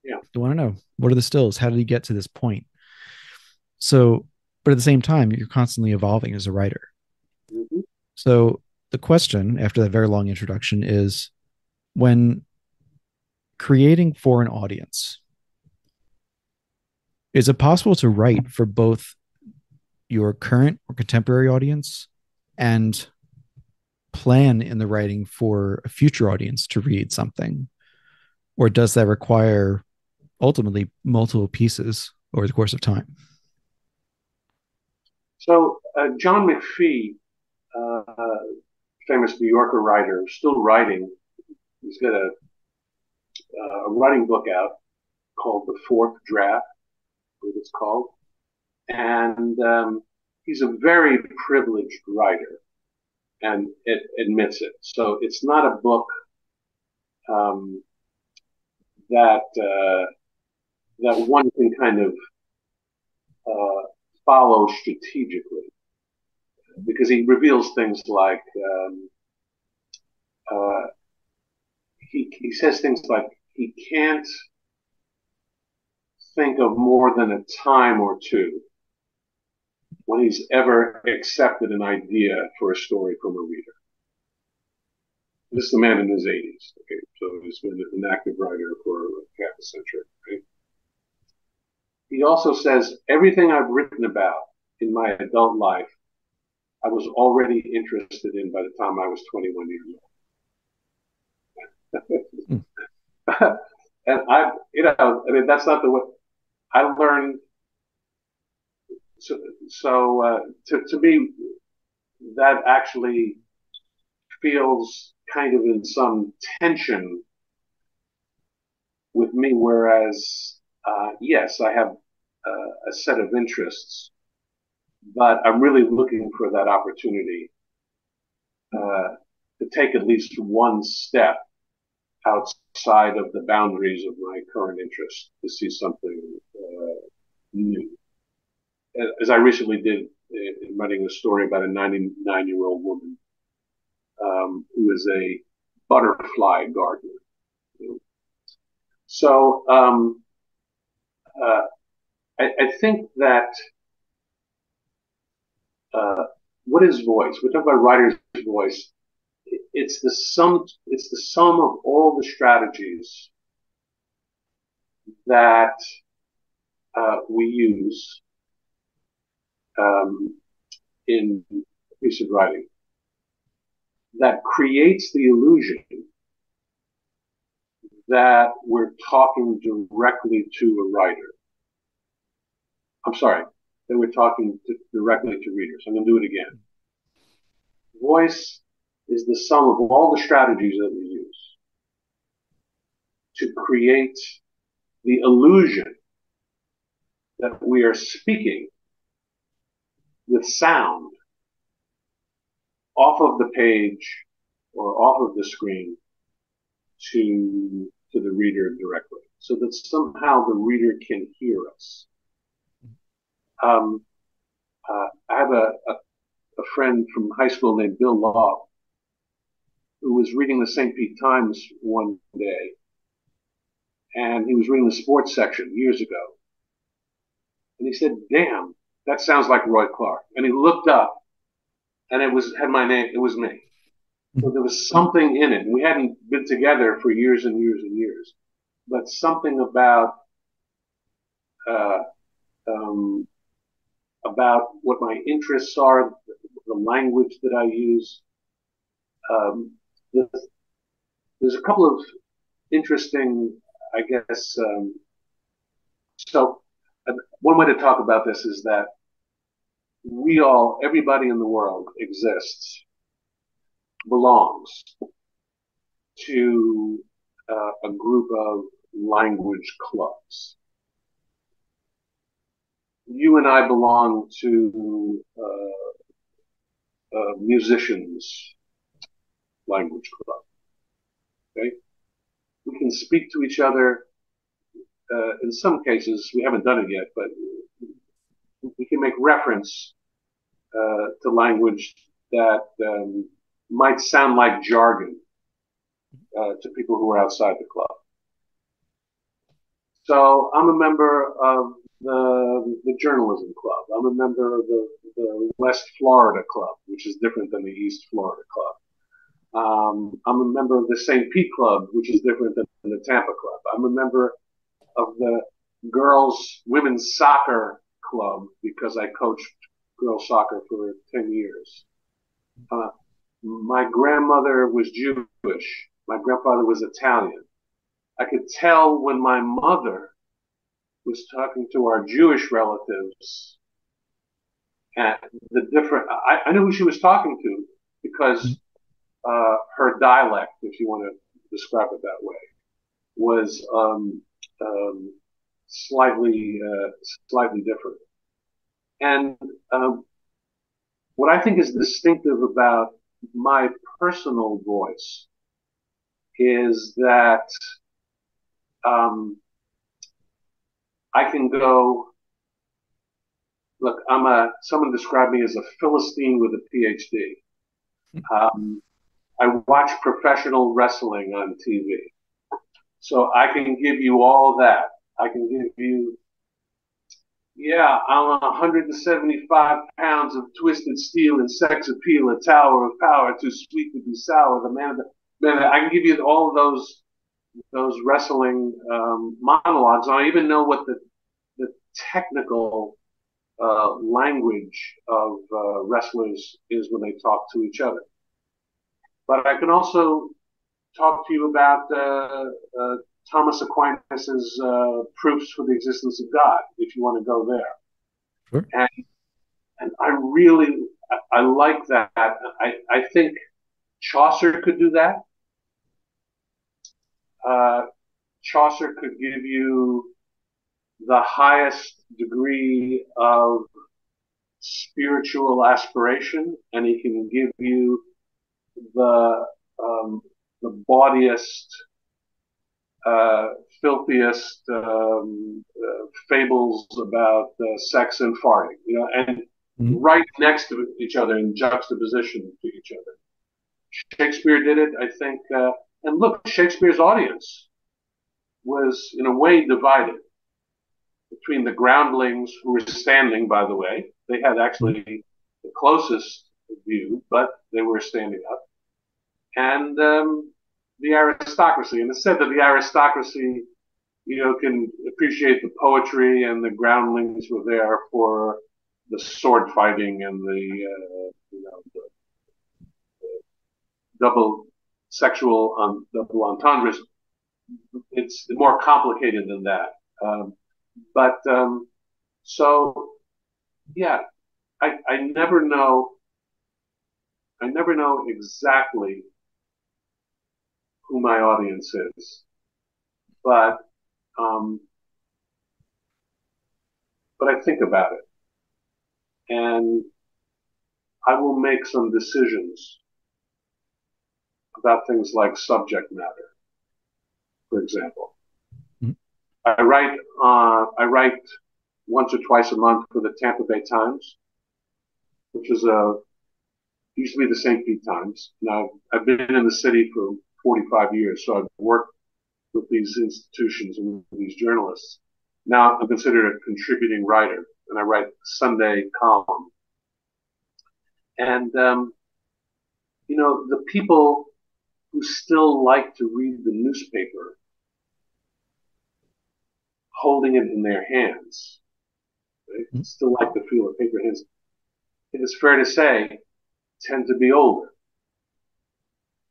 Yeah. They want to know, what are the stills? How did he get to this point? So, but at the same time, you're constantly evolving as a writer. Mm-hmm. So the question after that very long introduction is, when creating for an audience, is it possible to write for both your current or contemporary audience and plan in the writing for a future audience to read something? Or does that require ultimately multiple pieces over the course of time? So uh, John McPhee, uh, famous New Yorker writer, still writing. He's got a, uh, a writing book out called The Fourth Draft, I believe it's called. And um, he's a very privileged writer, and it admits it. So it's not a book um, that uh, that one can kind of uh, follow strategically, because he reveals things like um, uh, he he says things like he can't think of more than a time or two when he's ever accepted an idea for a story from a reader. This is a man in his eighties. Okay, so he's been an active writer for half a century. Right? He also says, everything I've written about in my adult life, I was already interested in by the time I was twenty-one years old. Mm. And I, you know, I mean, that's not the way I learned. So, so uh, to, to me, that actually feels kind of in some tension with me, whereas, uh, yes, I have uh, a set of interests, but I'm really looking for that opportunity uh, to take at least one step outside of the boundaries of my current interest to see something uh, new. As I recently did in writing a story about a ninety-nine-year-old woman um, who is a butterfly gardener. So um, uh, I, I think that uh, what is voice? We talk about writer's voice. It, it's the sum. It's the sum of all the strategies that uh, we use um, in a piece of writing that creates the illusion that we're talking directly to a writer. I'm sorry, that we're talking to, directly to readers. I'm going to do it again. Voice is the sum of all the strategies that we use to create the illusion that we are speaking with sound off of the page or off of the screen to to the reader directly, so that somehow the reader can hear us. Um, uh, I have a, a, a friend from high school named Bill Law, who was reading the Saint Pete Times one day, and he was reading the sports section years ago. And he said, "Damn, that sounds like Roy Clark." And he looked up, and it was had my name. It was me. So there was something in it. We hadn't been together for years and years and years, but something about uh, um, about what my interests are, the language that I use. Um, there's, there's a couple of interesting, I guess. Um, so one way to talk about this is that we all, everybody in the world exists, belongs to uh, a group of language clubs. You and I belong to uh, a musicians' language club. Okay, we can speak to each other. Uh, in some cases, we haven't done it yet, but we can make reference uh, to language that um, might sound like jargon uh, to people who are outside the club. So I'm a member of the, the journalism club. I'm a member of the, the West Florida club, which is different than the East Florida club. Um, I'm a member of the Saint Pete club, which is different than the Tampa club. I'm a member of the girls' women's soccer club because I coached girls' soccer for ten years. Uh, My grandmother was Jewish. My grandfather was Italian. I could tell when my mother was talking to our Jewish relatives and the different, I, I knew who she was talking to because uh, her dialect, if you want to describe it that way, was um, um, slightly, uh, slightly different. And um, what I think is distinctive about my personal voice is that um, I can go. Look, I'm a. Someone described me as a Philistine with a PhD. Um, I watch professional wrestling on T V, so I can give you all that. I can give you. Yeah, I'm one hundred seventy-five pounds of twisted steel and sex appeal, a tower of power, too sweet to be sour. The man, the man. I can give you all of those those wrestling um, monologues. I don't even know what the the technical uh, language of uh, wrestlers is when they talk to each other. But I can also talk to you about uh, uh, Thomas Aquinas's uh, proofs for the existence of God, if you want to go there. Sure. And, and I really, I, I like that. I, I think Chaucer could do that. Uh, Chaucer could give you the highest degree of spiritual aspiration, and he can give you the, um, the bawdiest, Uh, filthiest um, uh, fables about uh, sex and farting, you know, and mm-hmm. right next to each other in juxtaposition to each other. Shakespeare did it, I think. Uh, and look, Shakespeare's audience was in a way divided. between the groundlings who were standing, by the way. They had actually the closest view, but they were standing up. And um, the aristocracy. And it's said that the aristocracy, you know, can appreciate the poetry, and the groundlings were there for the sword fighting and the, uh, you know, the, the double sexual, um, double entendres. It's more complicated than that. Um, but um, so, yeah, I, I never know. I never know exactly who my audience is, but um, but I think about it, and I will make some decisions about things like subject matter. For example, mm-hmm. I write uh, I write once or twice a month for the Tampa Bay Times, which is a used to be the Saint Pete Times. Now I've been in the city for forty-five years, so I've worked with these institutions and these journalists. Now I'm considered a contributing writer, and I write a Sunday column. And um, you know, the people who still like to read the newspaper, holding it in their hands, right? Mm-hmm. Still like the feel of paper hands. It is fair to say, tend to be older.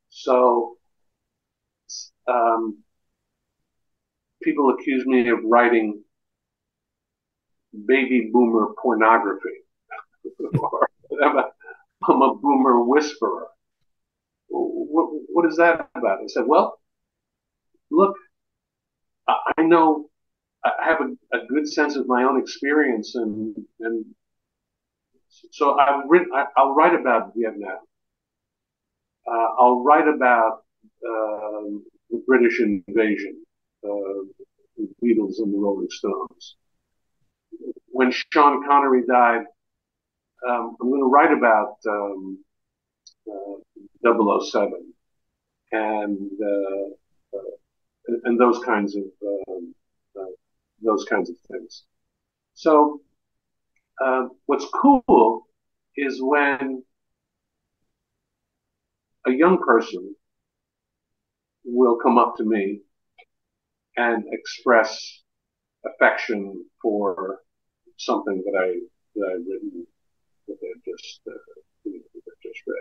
So, um, people accuse me of writing baby boomer pornography, or I'm a, I'm a boomer whisperer. What, what is that about? I said, well, look, I know I have a, a good sense of my own experience, and and so I've written, I, I'll write about Vietnam. Uh, I'll write about uh, the British invasion, uh, the Beatles and the Rolling Stones. When Sean Connery died, um, I'm going to write about um, uh, double oh seven and uh, uh, and, and those kinds of um, uh, those kinds of things. So uh, what's cool is when a young person will come up to me and express affection for something that I that I've written, that I've just uh, that I've just read.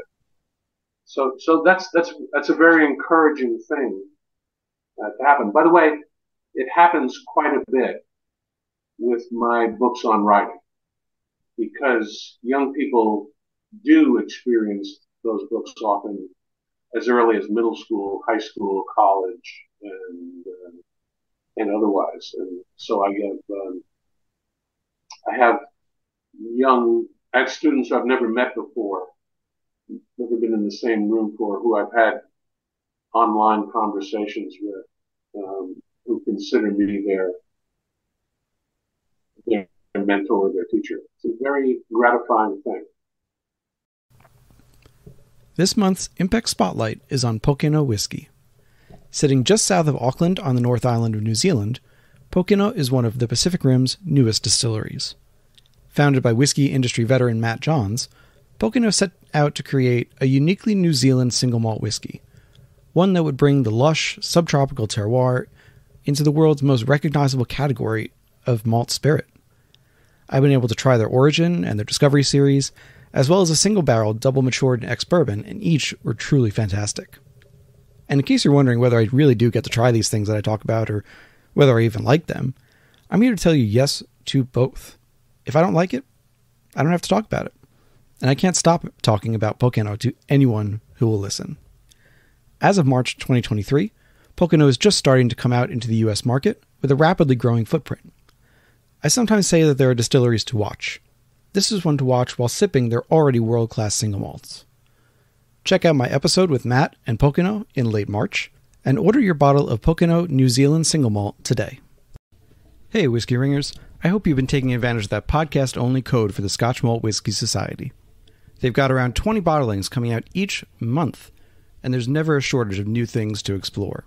So, so that's that's that's a very encouraging thing uh, to happen. By the way, it happens quite a bit with my books on writing, because young people do experience those books often as early as middle school, high school, college, and uh, and otherwise. And so I have um, I have young I have students who I've never met before, never been in the same room for, who I've had online conversations with, um, who consider me their, their mentor, their teacher. It's a very gratifying thing. This month's Impex Spotlight is on Pōkeno Whisky. Sitting just south of Auckland on the North Island of New Zealand, Pōkeno is one of the Pacific Rim's newest distilleries. Founded by whiskey industry veteran Matt Johns, Pōkeno set out to create a uniquely New Zealand single malt whiskey, one that would bring the lush, subtropical terroir into the world's most recognizable category of malt spirit. I've been able to try their Origin and their Discovery series, as well as a single-barreled, double-matured ex-bourbon, and each were truly fantastic. And in case you're wondering whether I really do get to try these things that I talk about, or whether I even like them, I'm here to tell you yes to both. If I don't like it, I don't have to talk about it. And I can't stop talking about Pōkeno to anyone who will listen. As of March twenty twenty-three, Pōkeno is just starting to come out into the U S market with a rapidly growing footprint. I sometimes say that there are distilleries to watch. This is one to watch while sipping their already world-class single malts. Check out my episode with Matt and Pōkeno in late March, and order your bottle of Pōkeno New Zealand single malt today. Hey, Whiskey Ringers. I hope you've been taking advantage of that podcast-only code for the Scotch Malt Whisky Society. They've got around twenty bottlings coming out each month, and there's never a shortage of new things to explore.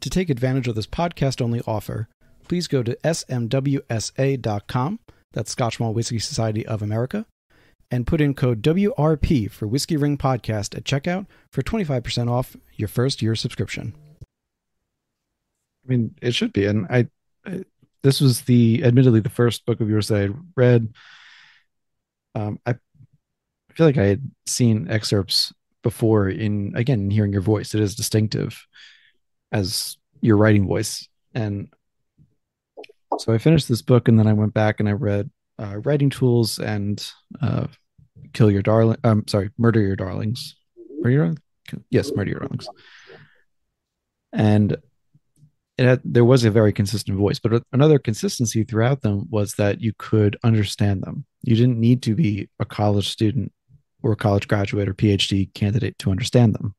To take advantage of this podcast-only offer, please go to S M W S A dot com, that's Scotch Malt Whisky Society of America, and put in code W R P for Whiskey Ring Podcast at checkout for twenty-five percent off your first year subscription. I mean, it should be. And I, I this was the, admittedly, the first book of yours that I read. Um, I feel like I had seen excerpts before in, again, in hearing your voice. It is distinctive as your writing voice. And so I finished this book, and then I went back and I read Uh, Writing Tools and uh, Kill Your Darling. I'm sorry, Murder Your Darlings. Murder Your Darlings? Yes, Murder Your Darlings. And it had, there was a very consistent voice, but another consistency throughout them was that you could understand them. You didn't need to be a college student or a college graduate or PhD candidate to understand them.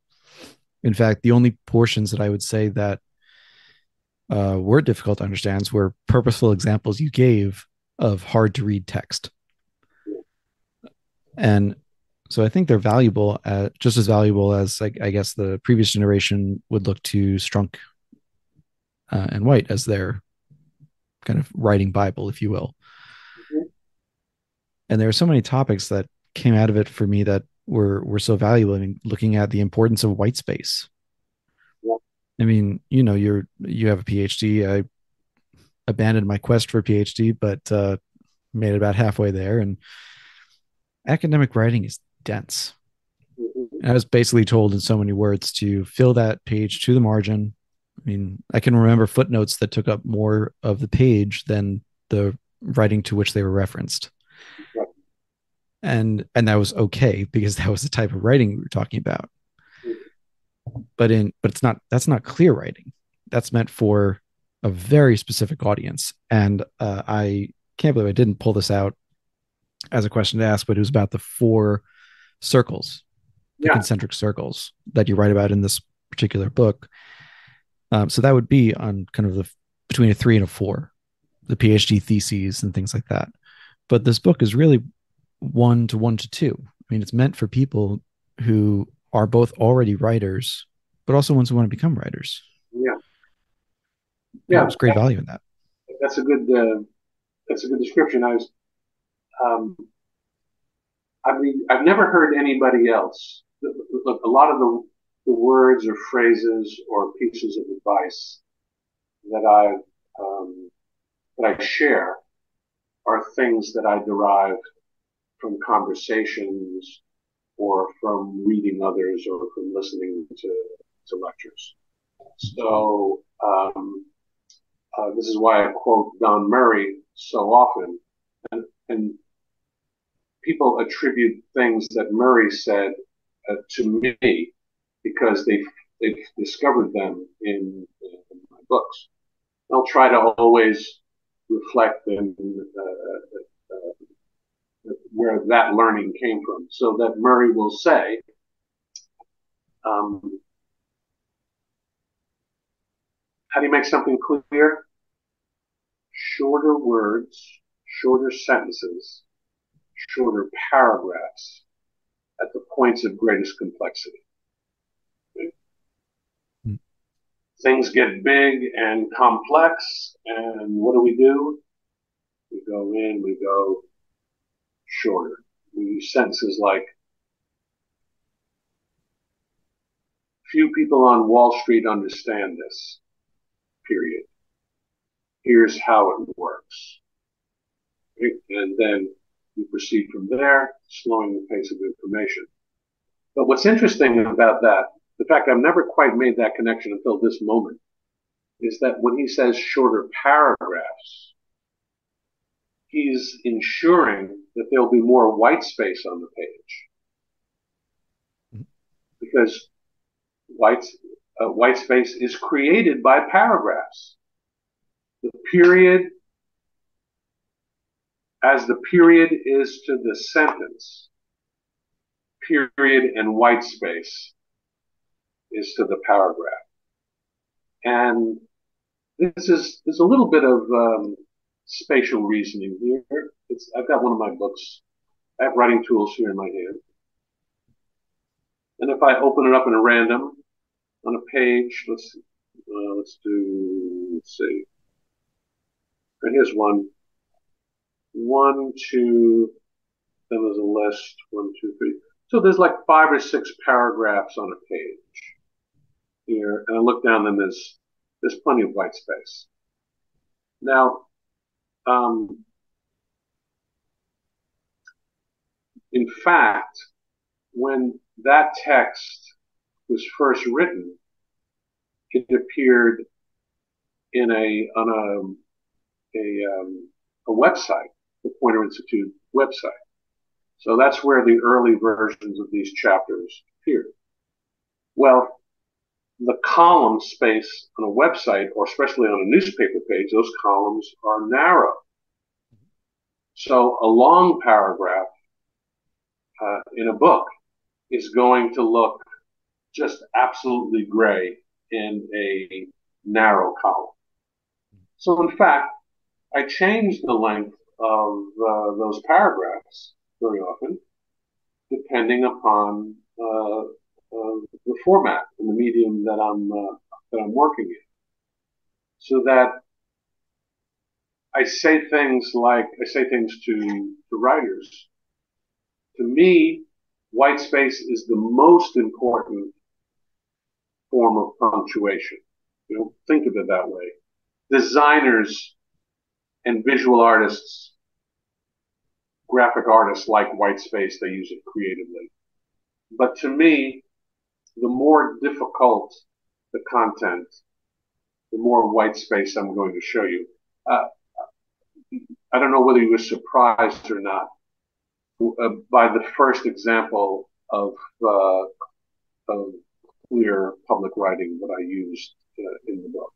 In fact, the only portions that I would say that uh, were difficult to understand were purposeful examples you gave of hard to read text. And so I think they're valuable, uh, just as valuable as I, I guess the previous generation would look to Strunk uh, and White as their kind of writing Bible, if you will. Mm-hmm. And there are so many topics that came out of it for me that were, were so valuable. I mean, looking at the importance of white space. Yeah. I mean, you know, you're, you have a PhD. I abandoned my quest for a PhD, but uh, made it about halfway there. And academic writing is dense. And I was basically told in so many words to fill that page to the margin. I mean, I can remember footnotes that took up more of the page than the writing to which they were referenced. And, and that was okay, because that was the type of writing we were talking about. But in, but it's not, that's not clear writing. That's meant for a very specific audience. And uh, I can't believe I didn't pull this out as a question to ask, but it was about the four circles, the yeah. concentric circles that you write about in this particular book. Um, so that would be on kind of the between a three and a four, the PhD theses and things like that. But this book is really one to one to two. I mean, it's meant for people who are both already writers, but also ones who want to become writers. Yeah. Yeah, there's great value in that. That's a good. Uh, that's a good description. I was. Um, I mean, I've never heard anybody else. Look, a lot of the the words or phrases or pieces of advice that I um, that I share are things that I derive from conversations or from reading others or from listening to to lectures. So. Um, Uh, this is why I quote Don Murray so often, and, and people attribute things that Murray said uh, to me because they've, they've discovered them in, in my books. I'll try to always reflect in, uh, uh, where that learning came from, so that Murray will say, um, how do you make something clear? Shorter words, shorter sentences, shorter paragraphs at the points of greatest complexity. Okay. Hmm. Things get big and complex, and what do we do? We go in, we go shorter. We use sentences like, few people on Wall Street understand this. Period. Here's how it works. And then you proceed from there, slowing the pace of information. But what's interesting about that, the fact I've never quite made that connection until this moment, is that when he says shorter paragraphs, he's ensuring that there'll be more white space on the page. Because white, uh, white space is created by paragraphs. The period, as the period is to the sentence, period and white space is to the paragraph. And this is, there's a little bit of um, spatial reasoning here. It's, I've got one of my books, I have Writing Tools here in my hand. And if I open it up in a random, on a page, let's, uh, let's do, let's see. But here's one. One, two, then there's a list. One, two, three. So there's like five or six paragraphs on a page here. And I look down and there's, there's plenty of white space. Now, um, in fact, when that text was first written, it appeared in a on a a, um, a website, the Poynter Institute website. So that's where the early versions of these chapters appeared. Well, the column space on a website, or especially on a newspaper page, those columns are narrow. So a long paragraph uh, in a book is going to look just absolutely gray in a narrow column. So in fact, I change the length of uh, those paragraphs very often, depending upon uh, uh, the format and the medium that I'm uh, that I'm working in, so that I say things like I say things to to writers. To me, white space is the most important form of punctuation. You know, think of it that way. Designers and visual artists, graphic artists, like white space. They use it creatively. But to me, the more difficult the content, the more white space I'm going to show you. Uh, I don't know whether you were surprised or not uh, by the first example of, uh, of clear public writing that I used uh, in the book.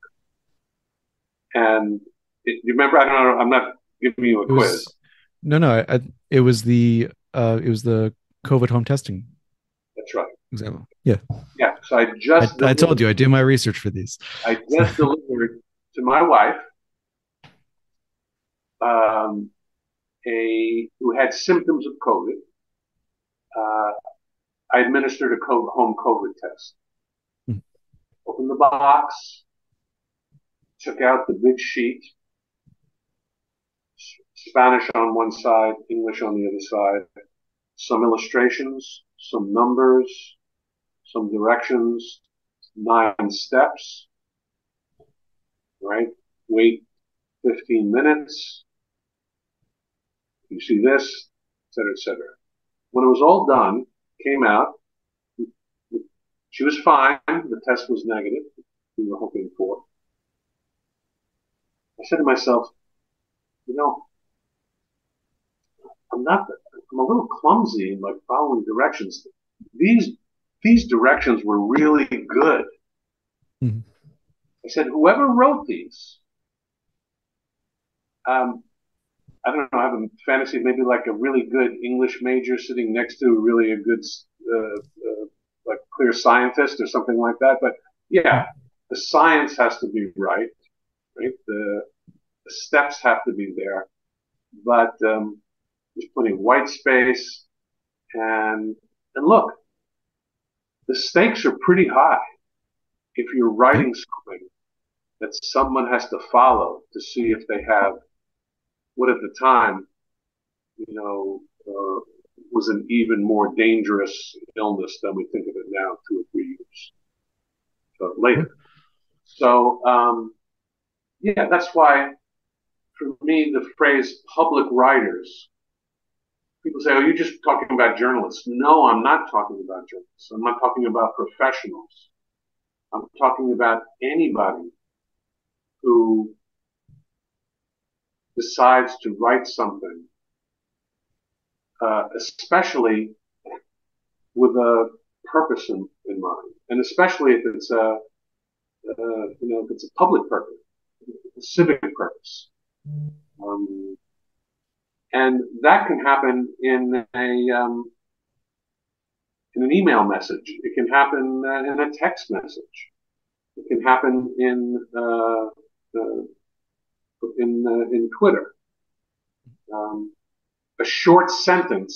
And it, you remember, I don't know, I'm not giving you a quiz. It was, no, no, I, it was the uh, it was the COVID home testing. That's right. Example. Yeah. Yeah. So I just. I, I told you I do my research for these. I just delivered to my wife, um, a who had symptoms of COVID. Uh, I administered a co- home COVID test. Hmm. Opened the box. Took out the big sheet. Spanish on one side, English on the other side, some illustrations, some numbers, some directions, nine steps, right? Wait fifteen minutes. You see this, et cetera, et cetera. When it was all done, came out, she was fine. The test was negative, we were hoping for. I said to myself, you know, I'm not, I'm a little clumsy in like following directions. These, these directions were really good. Mm-hmm. I said, whoever wrote these, um, I don't know, I have a fantasy, maybe like a really good English major sitting next to really a good, uh, uh, like clear scientist or something like that. But yeah, the science has to be right, right? The, the steps have to be there, but, um, there's plenty of white space, and and look, the stakes are pretty high if you're writing something that someone has to follow to see if they have what at the time, you know, uh, was an even more dangerous illness than we think of it now, two or three years so later. So, um, yeah, that's why for me the phrase public writers. People say, oh, you're just talking about journalists. No, I'm not talking about journalists. I'm not talking about professionals. I'm talking about anybody who decides to write something, uh, especially with a purpose in, in mind, and especially if it's a, uh, you know, if it's a public purpose, a civic purpose. Um, And that can happen in a um, in an email message. It can happen uh, in a text message. It can happen in uh, uh, in uh, in Twitter. Um, a short sentence,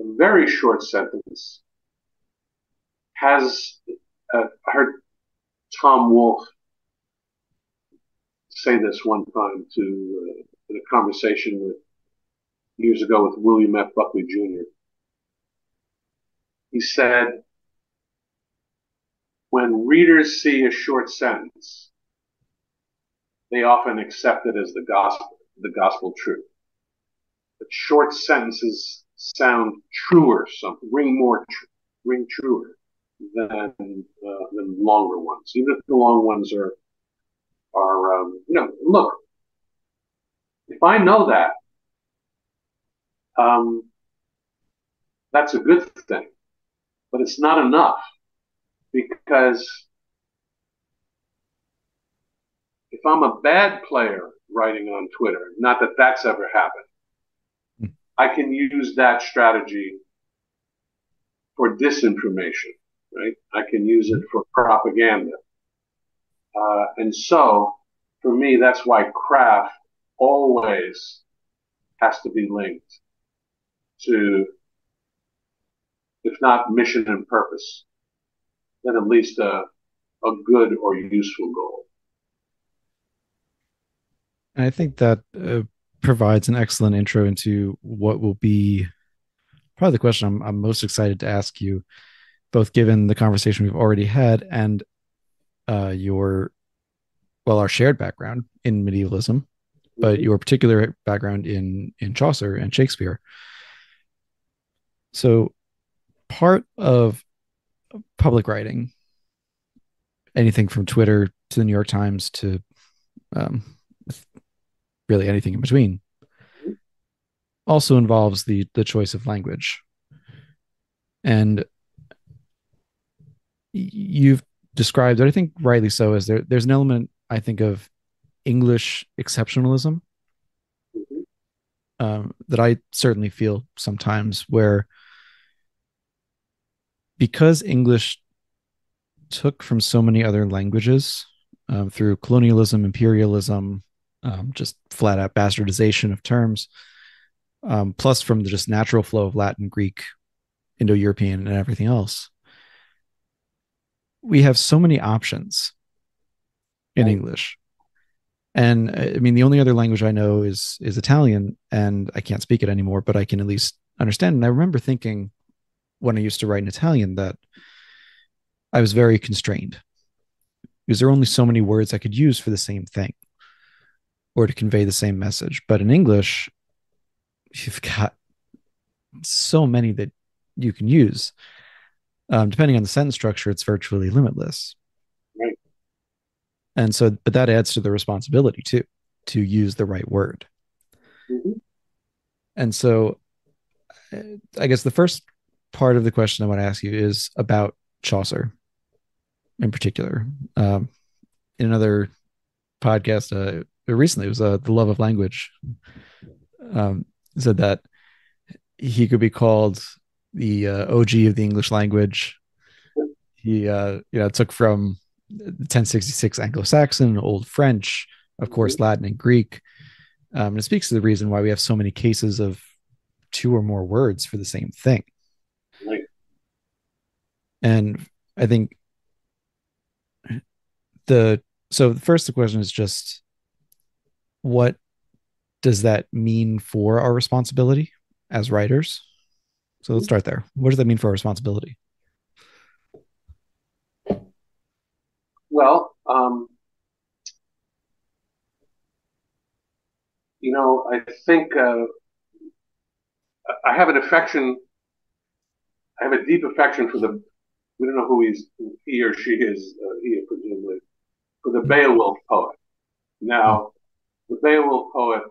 a very short sentence, has uh, I heard Tom Wolfe say this one time to uh, in a conversation with years ago with William F. Buckley Junior He said, when readers see a short sentence, they often accept it as the gospel, the gospel truth. But short sentences sound truer, some ring more, tr- ring truer than uh, than longer ones. Even if the long ones are are um, you know, look. If I know that, um, that's a good thing, but it's not enough, because if I'm a bad player writing on Twitter, not that that's ever happened, mm. I can use that strategy for disinformation, right? I can use it for propaganda. Uh, and so, for me, that's why craft always has to be linked to, if not mission and purpose, then at least a, a good or useful goal. And I think that uh, provides an excellent intro into what will be probably the question I'm, I'm most excited to ask you, both given the conversation we've already had and uh, your, well, our shared background in medievalism, mm-hmm. but your particular background in, in Chaucer and Shakespeare. So part of public writing, anything from Twitter to the New York Times to um, really anything in between, also involves the the choice of language. And you've described, I think rightly so, as there, there's an element, I think, of English exceptionalism um, that I certainly feel sometimes, where because English took from so many other languages um, through colonialism, imperialism, um, just flat out bastardization of terms, um, plus from the just natural flow of Latin, Greek, Indo-European, and everything else, we have so many options in right. English. And I mean, the only other language I know is is Italian, and I can't speak it anymore, but I can at least understand. And I remember thinking, when I used to write in Italian, that I was very constrained because there are only so many words I could use for the same thing or to convey the same message. But in English, you've got so many that you can use. Um, depending on the sentence structure, it's virtually limitless. Right. And so, but that adds to the responsibility too, to use the right word. Mm-hmm. And so I guess the first part of the question I want to ask you is about Chaucer in particular. Um, in another podcast uh, recently, it was uh, The Love of Language, um, said that he could be called the uh, O G of the English language. He uh, you know, took from ten sixty-six Anglo-Saxon, Old French, of course, Latin and Greek. Um, and it speaks to the reason why we have so many cases of two or more words for the same thing. And I think the, so first the question is just, what does that mean for our responsibility as writers? So let's start there. What does that mean for our responsibility? Well, um, you know, I think uh, I have an affection, I have a deep affection for the, we don't know who he's, he or she is, uh, he presumably, for the Beowulf poet. Now, the Beowulf poet,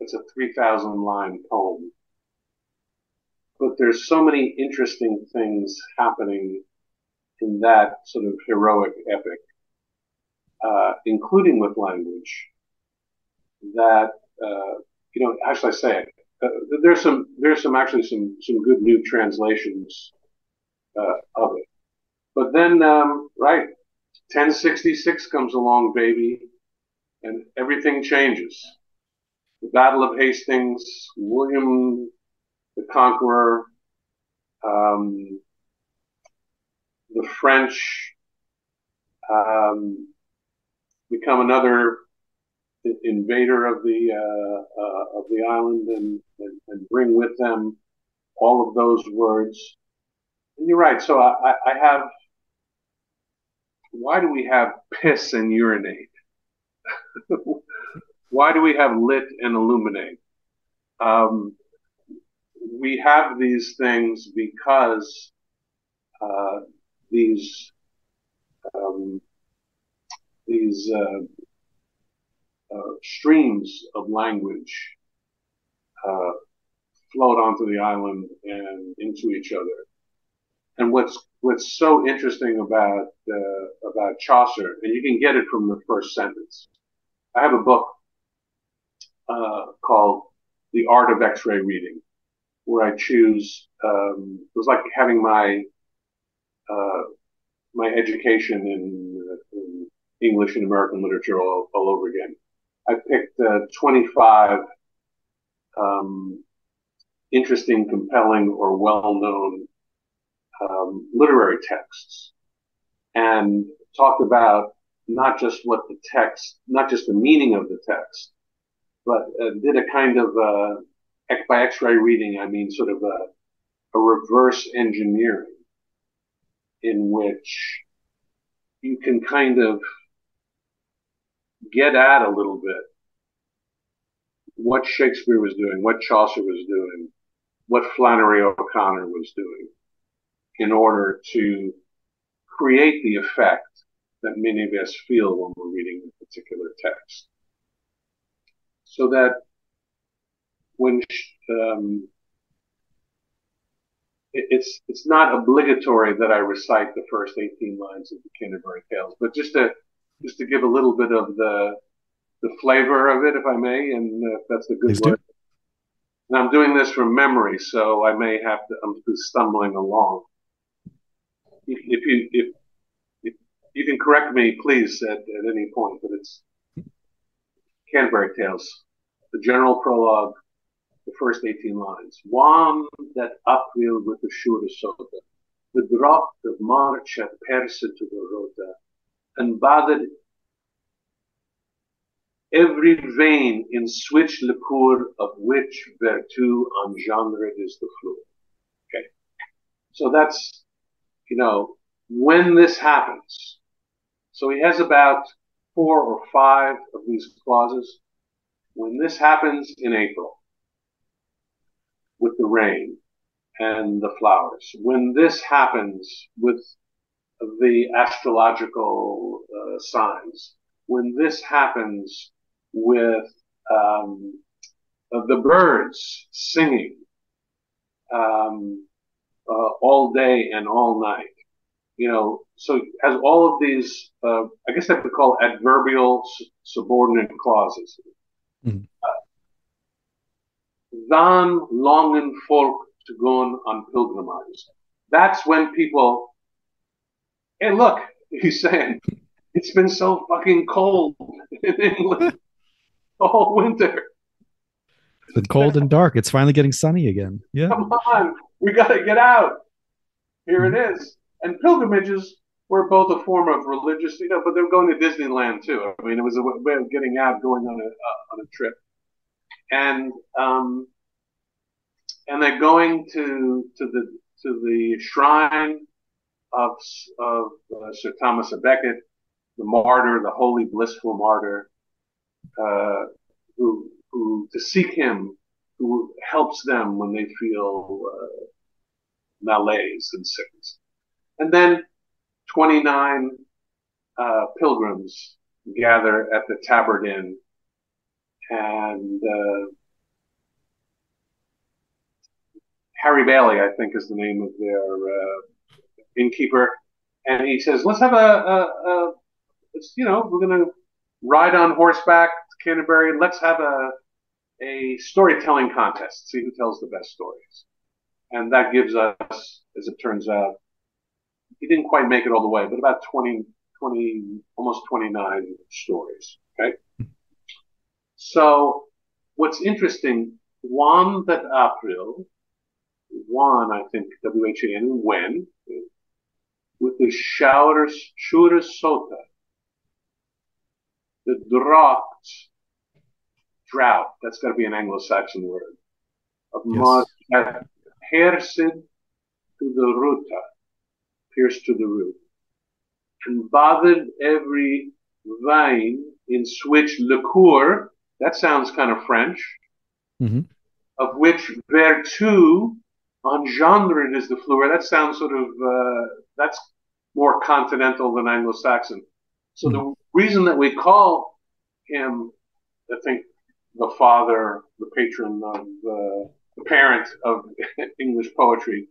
it's a three thousand line poem, but there's so many interesting things happening in that sort of heroic epic, uh, including with language, that, uh, you know, how should I say it? Uh, there's some, there's some actually some, some good new translations uh, of it. But then, um, right, ten sixty-six comes along, baby, and everything changes. The Battle of Hastings, William the Conqueror, um, the French um, become another invader of the uh, uh, of the island and, and, and bring with them all of those words. And you're right. So I, I have. Why do we have piss and urinate? Why do we have lit and illuminate? Um, we have these things because uh, these um, these uh, uh, streams of language uh, float onto the island and into each other. And what's what's so interesting about uh, about Chaucer, and you can get it from the first sentence. I have a book uh, called The Art of X-Ray Reading, where I choose. Um, it was like having my uh, my education in, in English and American literature all, all over again. I picked uh, twenty-five um, interesting, compelling, or well-known Um, literary texts, and talk about not just what the text, not just the meaning of the text, but uh, did a kind of uh, by X-ray reading, I mean sort of a, a reverse engineering in which you can kind of get at a little bit what Shakespeare was doing, what Chaucer was doing, what Flannery O'Connor was doing, in order to create the effect that many of us feel when we're reading a particular text. So that when um, it, it's it's not obligatory that I recite the first eighteen lines of the Canterbury Tales, but just to just to give a little bit of the the flavor of it, if I may, and if that's a good word. And I'm doing this from memory, so I may have to. I'm stumbling along. If you, if, if you can correct me, please, at, at any point, but it's Canterbury Tales, the general prologue, the first eighteen lines. Warm that April with the sure soda, the drop of March at Persa to the Rota, and bathed every vein in switch liqueur of which virtue engendered is the fluid. Okay. So that's, you know, when this happens. So he has about four or five of these clauses. When this happens in April, with the rain and the flowers. When this happens with the astrological uh, signs. When this happens with um, the birds singing. Um, Uh, all day and all night, you know, so has all of these, uh, I guess I could call adverbial su subordinate clauses. Mm. Uh, Than longen folk to go on pilgrimage. That's when people, hey, look, he's saying, it's been so fucking cold in England all winter. It's been cold and dark. It's finally getting sunny again. Yeah. Come on. We got to get out. Here it is. And pilgrimages were both a form of religious, you know, but they were going to Disneyland too. I mean, it was a way of getting out, going on a uh, on a trip, and um, and they're going to to the to the shrine of of uh, Sir Thomas a Becket, the martyr, the holy, blissful martyr, uh, who who to seek him. Who helps them when they feel uh, malaise and sickness. And then twenty-nine uh, pilgrims gather at the Tabard Inn, and uh, Harry Bailey, I think, is the name of their uh, innkeeper, and he says, "Let's have a, a, a let's, you know, we're going to ride on horseback to Canterbury. Let's have a." a storytelling contest, see who tells the best stories. And that gives us, as it turns out, he didn't quite make it all the way, but about twenty, twenty, almost twenty-nine stories, okay? So what's interesting, Juan that April, Juan, I think, W H A N, when, with the shower, sure sota, the dropped drought. That's got to be an Anglo-Saxon word. Of yes. Mud, pierced to the ruta, pierced to the root, and bothered every vine in switch liqueur. That sounds kind of French. Mm-hmm. Of which vertu, engendred is the flower. That sounds sort of uh, that's more continental than Anglo-Saxon. So mm-hmm. the reason that we call him, I think, the father, the patron of uh, the parent of English poetry,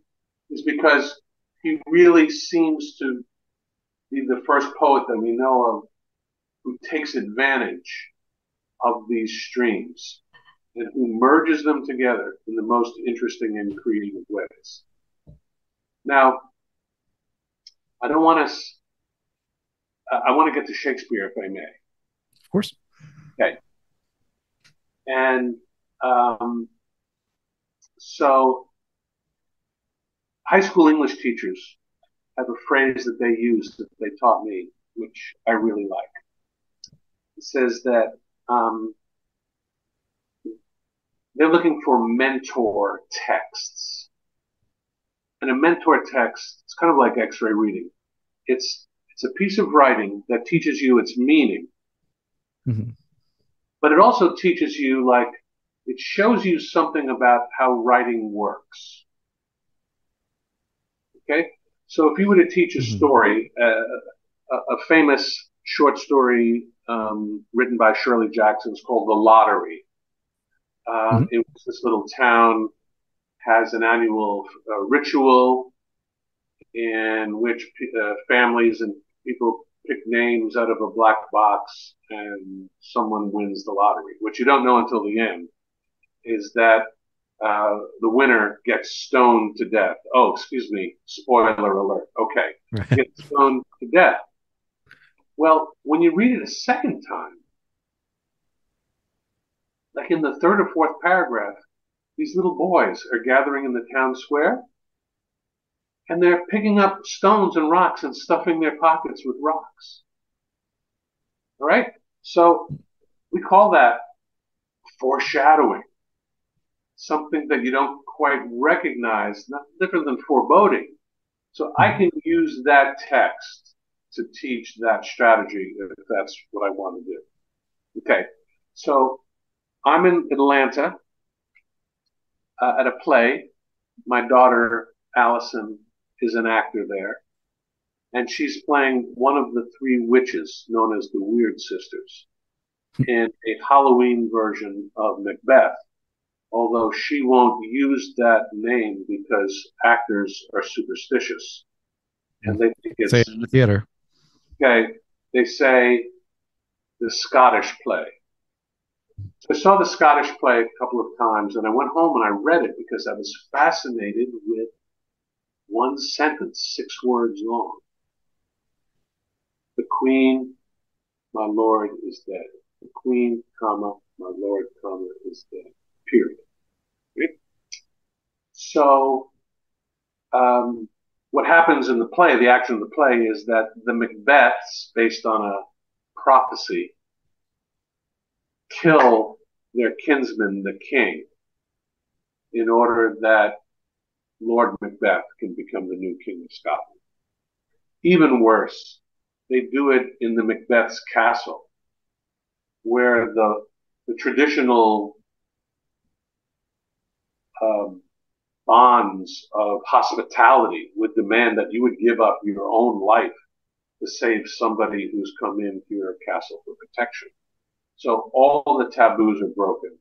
is because he really seems to be the first poet that we know of who takes advantage of these streams and who merges them together in the most interesting and creative ways. Now, I don't want to, I want to get to Shakespeare, if I may. Of course. Okay. And um, so high school English teachers have a phrase that they use that they taught me, which I really like. It says that um, they're looking for mentor texts. And a mentor text, it's kind of like X-ray reading. It's, it's a piece of writing that teaches you its meaning. Mm-hmm. But it also teaches you, like, it shows you something about how writing works. Okay? So if you were to teach a story, uh, a, a famous short story um, written by Shirley Jackson is called The Lottery. Uh, mm-hmm. It was this little town, has an annual uh, ritual in which uh, families and people pick names out of a black box and someone wins the lottery. What you don't know until the end is that uh, the winner gets stoned to death. Oh, excuse me, spoiler alert. Okay, right. Gets stoned to death. Well, when you read it a second time, like in the third or fourth paragraph, these little boys are gathering in the town square, and they're picking up stones and rocks and stuffing their pockets with rocks. All right? So we call that foreshadowing, something that you don't quite recognize, not different than foreboding. So I can use that text to teach that strategy if that's what I want to do. Okay, so I'm in Atlanta uh, at a play. My daughter, Allison, is an actor there, and she's playing one of the three witches known as the Weird Sisters in a Halloween version of Macbeth, although she won't use that name because actors are superstitious. And they think it's, say it in the theater. Okay, they say the Scottish play. So I saw the Scottish play a couple of times, and I went home and I read it because I was fascinated with one sentence, six words long. The Queen, my Lord, is dead. The Queen, comma, my Lord, comma, is dead. Period. Right? So um, what happens in the play, the action of the play, is that the Macbeths, based on a prophecy, kill their kinsman, the king, in order that Lord Macbeth can become the new king of Scotland. Even worse, they do it in the Macbeth's castle, where the, the traditional um, bonds of hospitality would demand that you would give up your own life to save somebody who's come into your castle for protection. So all the taboos are broken.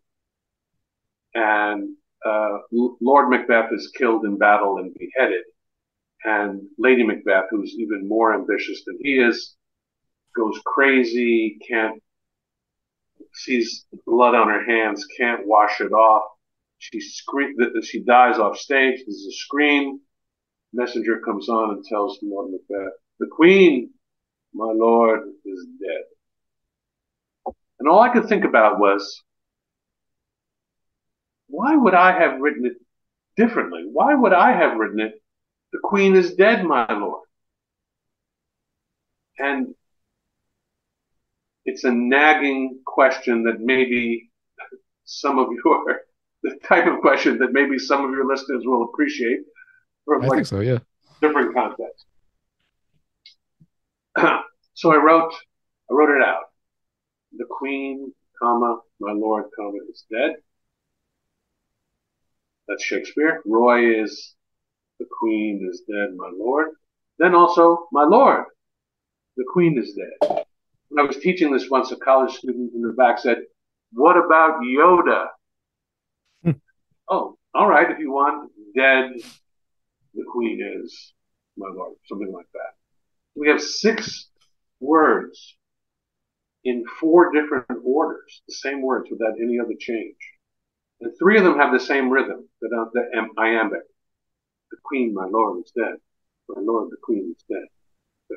And Uh, Lord Macbeth is killed in battle and beheaded, and Lady Macbeth, who's even more ambitious than he is, goes crazy, can't, sees blood on her hands, can't wash it off. She screams, she dies off stage. There's a scream. Messenger comes on and tells Lord Macbeth, "The Queen, my lord, is dead." And all I could think about was, why would I have written it differently? Why would I have written it, "The Queen is dead, my lord"? And it's a nagging question that maybe some of your, the type of question that maybe some of your listeners will appreciate. From I like think so, yeah. Different context. So I wrote, I wrote it out. The Queen, comma, my Lord, comma, is dead. That's Shakespeare. Roy is, the Queen is dead, my Lord. Then also, my Lord, the Queen is dead. When I was teaching this once, a college student in the back said, what about Yoda? Hmm. Oh, all right, if you want, dead, the Queen is, my Lord, something like that. We have six words in four different orders, the same words without any other change. And three of them have the same rhythm, without the iambic. The Queen, my Lord, is dead. My Lord, the Queen is dead. So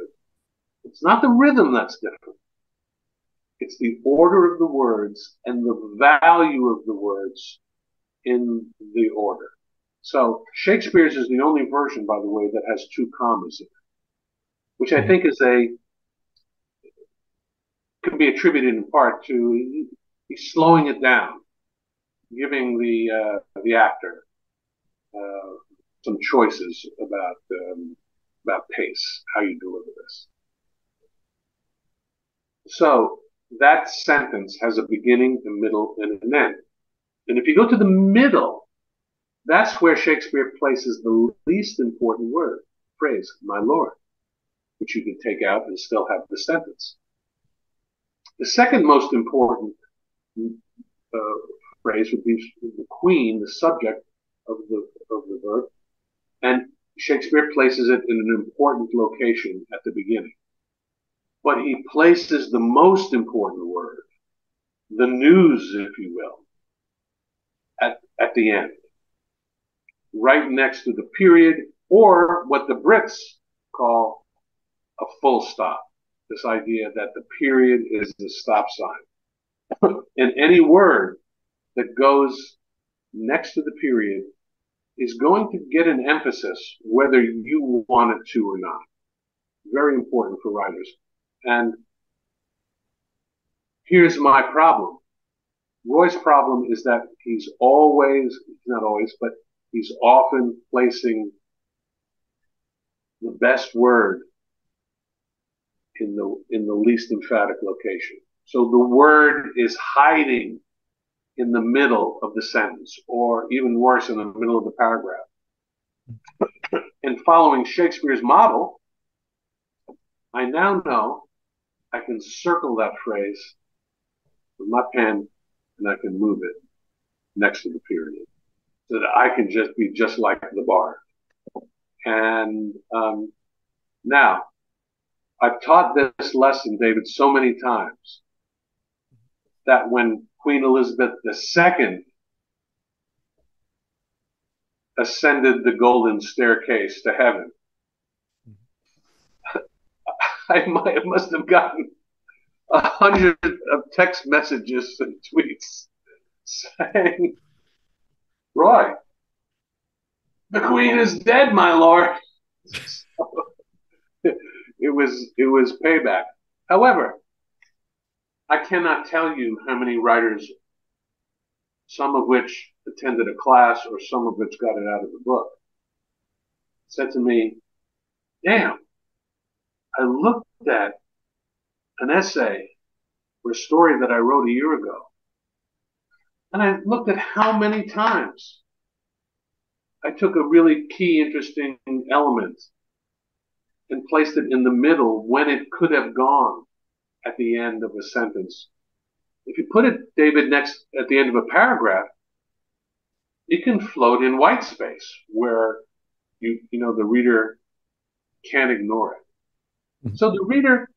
it's not the rhythm that's different. It's the order of the words and the value of the words in the order. So Shakespeare's is the only version, by the way, that has two commas in it, which I think is a, could be attributed in part to he's slowing it down, giving the uh, the actor uh, some choices about um, about pace, how you deliver this. So that sentence has a beginning, a middle, and an end. And if you go to the middle, that's where Shakespeare places the least important word, phrase, my Lord, which you can take out and still have the sentence. The second most important uh, phrase would be the Queen, the subject of the of the verb, and Shakespeare places it in an important location at the beginning. But he places the most important word, the news, if you will, at at the end, right next to the period, or what the Brits call a full stop. This idea that the period is the stop sign. And any word that goes next to the period is going to get an emphasis whether you want it to or not. Very important for writers. And here's my problem. Roy's problem is that he's always, not always, but he's often placing the best word in the in the least emphatic location. So the word is hiding in the middle of the sentence, or even worse, in the middle of the paragraph. And following Shakespeare's model, I now know I can circle that phrase with my pen and I can move it next to the period so that I can just be just like the bard. And um, now, I've taught this lesson, David, so many times that when Queen Elizabeth the Second ascended the golden staircase to heaven, I might, must have gotten a hundred of text messages and tweets saying, Roy, the Queen is dead, my Lord. It was it was payback. However, I cannot tell you how many writers, some of which attended a class or some of which got it out of the book, said to me, damn, I looked at an essay or a story that I wrote a year ago, and I looked at how many times I took a really key, interesting element and placed it in the middle when it could have gone at the end of a sentence. If you put it, David, next at the end of a paragraph, it can float in white space where you you know the reader can't ignore it. Mm-hmm. So the reader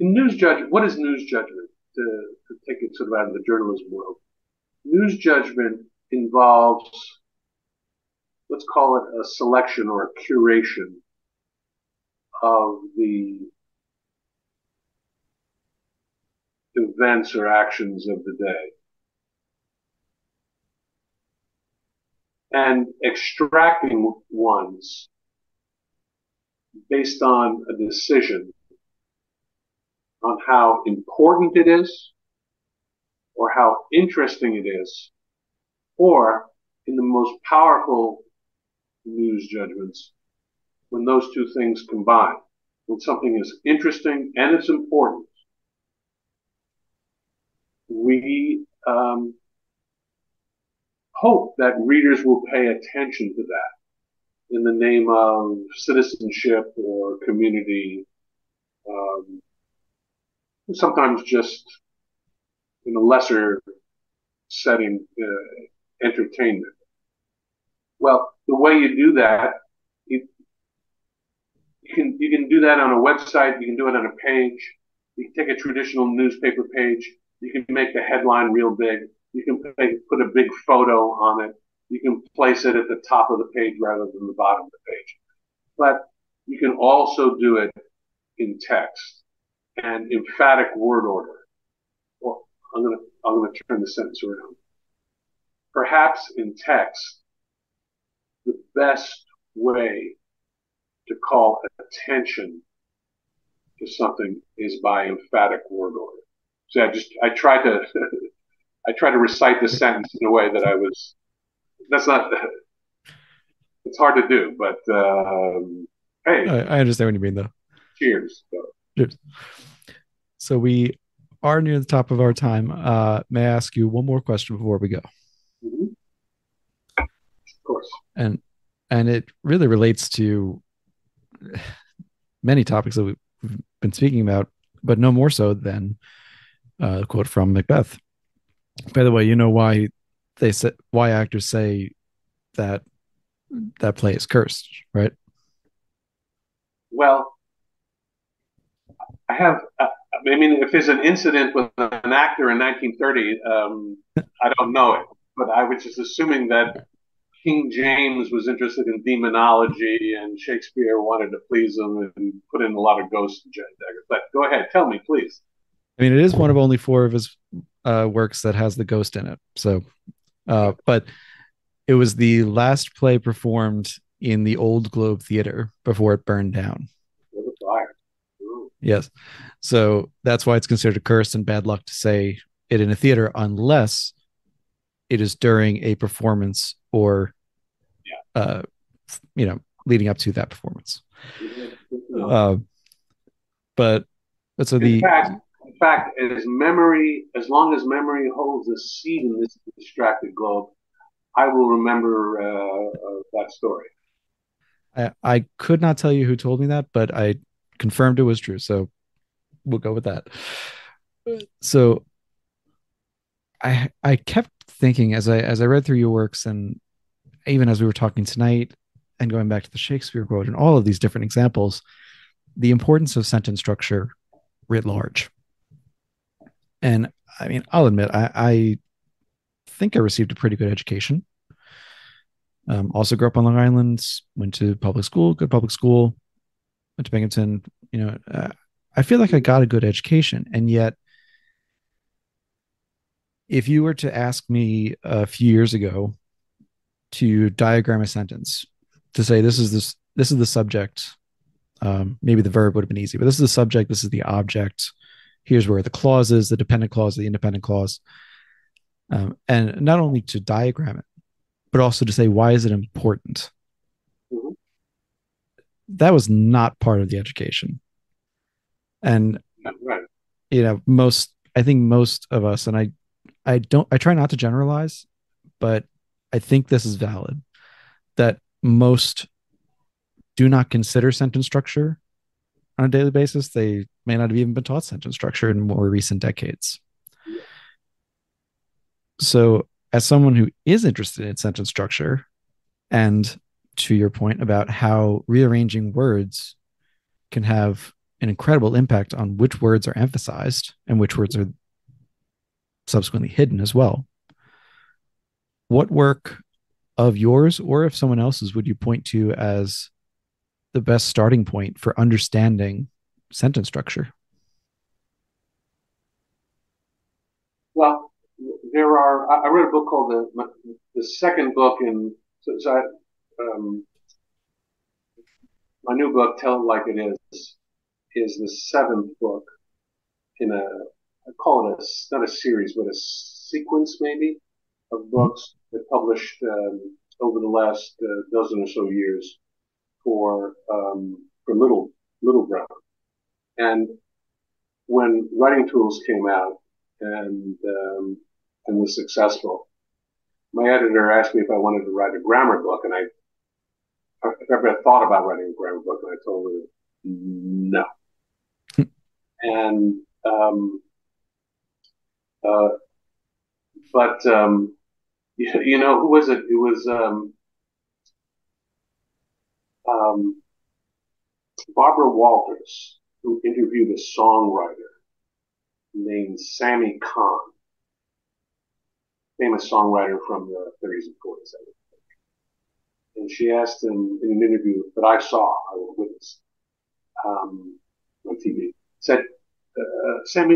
in news judgment, what is news judgment? To, to take it sort of out of the journalism world, news judgment involves, let's call it a selection or a curation of the events or actions of the day, and extracting ones based on a decision on how important it is or how interesting it is or in the most powerful news judgments, when those two things combine, when something is interesting and it's important, we um, hope that readers will pay attention to that in the name of citizenship or community, um, sometimes just in a lesser setting, uh, entertainment. Well, the way you do that, you, you can you can do that on a website, you can do it on a page, you can take a traditional newspaper page, you can make the headline real big, you can put a big photo on it, you can place it at the top of the page rather than the bottom of the page. But you can also do it in text and emphatic word order. Well, I'm going to I'm going to turn the sentence around. Perhaps in text, the best way to call attention to something is by emphatic word order. So I just I tried to I tried to recite the sentence in a way that I was. That's not. It's hard to do, but um, hey, I, I understand what you mean, though. Cheers. So. Cheers. So we are near the top of our time. Uh, may I ask you one more question before we go? Mm-hmm. Of course. And and it really relates to many topics that we've been speaking about, but no more so than uh, a quote from Macbeth. By the way, you know why they said why actors say that that play is cursed, right? Well, I have. Uh, I mean, if there's an incident with an actor in nineteen thirty, um, I don't know it, but I was just assuming that King James was interested in demonology and Shakespeare wanted to please him and put in a lot of ghosts and giant daggers. But go ahead, tell me, please. I mean, it is one of only four of his uh, works that has the ghost in it. So, uh, but it was the last play performed in the Old Globe Theater before it burned down. It was a fire. Ooh. Yes. So that's why it's considered a curse and bad luck to say it in a theater unless it is during a performance or, yeah. uh, you know, leading up to that performance. Uh, but so the... In fact, in fact, as memory, as long as memory holds a seed in this distracted globe, I will remember uh, uh, that story. I, I could not tell you who told me that, but I confirmed it was true. So we'll go with that. So I I kept thinking as I as I read through your works, and even as we were talking tonight and going back to the Shakespeare quote and all of these different examples, the importance of sentence structure writ large. And I mean, I'll admit, I, I think I received a pretty good education. Um, also grew up on Long Island, went to public school, good public school, went to Binghamton. You know, uh, I feel like I got a good education. And yet, if you were to ask me a few years ago to diagram a sentence, to say this is this this is the subject, um, maybe the verb would have been easy, but this is the subject, this is the object, here's where the clause is, the dependent clause, the independent clause, um, and not only to diagram it, but also to say why is it important. Mm-hmm. That was not part of the education, and right. you know, most I think most of us, and I. I don't, I try not to generalize, but I think this is valid, that most do not consider sentence structure on a daily basis. They may not have even been taught sentence structure in more recent decades. So as someone who is interested in sentence structure, and to your point about how rearranging words can have an incredible impact on which words are emphasized and which words are subsequently hidden as well, what work of yours or if someone else's would you point to as the best starting point for understanding sentence structure? Well, there are, I read a book called the, the second book in, so, so I, um, my new book, Tell It Like It Is, is the seventh book in a, I call it a, not a series, but a sequence maybe of books that published um, over the last uh, dozen or so years for um, for Little Little Brown. And when Writing Tools came out and um, and was successful, my editor asked me if I wanted to write a grammar book, and I, if I ever thought about writing a grammar book, and I told her no. and um, uh, but um, you, you know, who was it? It was um, um, Barbara Walters, who interviewed a songwriter named Sammy Kahn, famous songwriter from the thirties and forties, I think. And she asked him in an interview that I saw, I was a witness, um, on T V, said, uh, Sammy,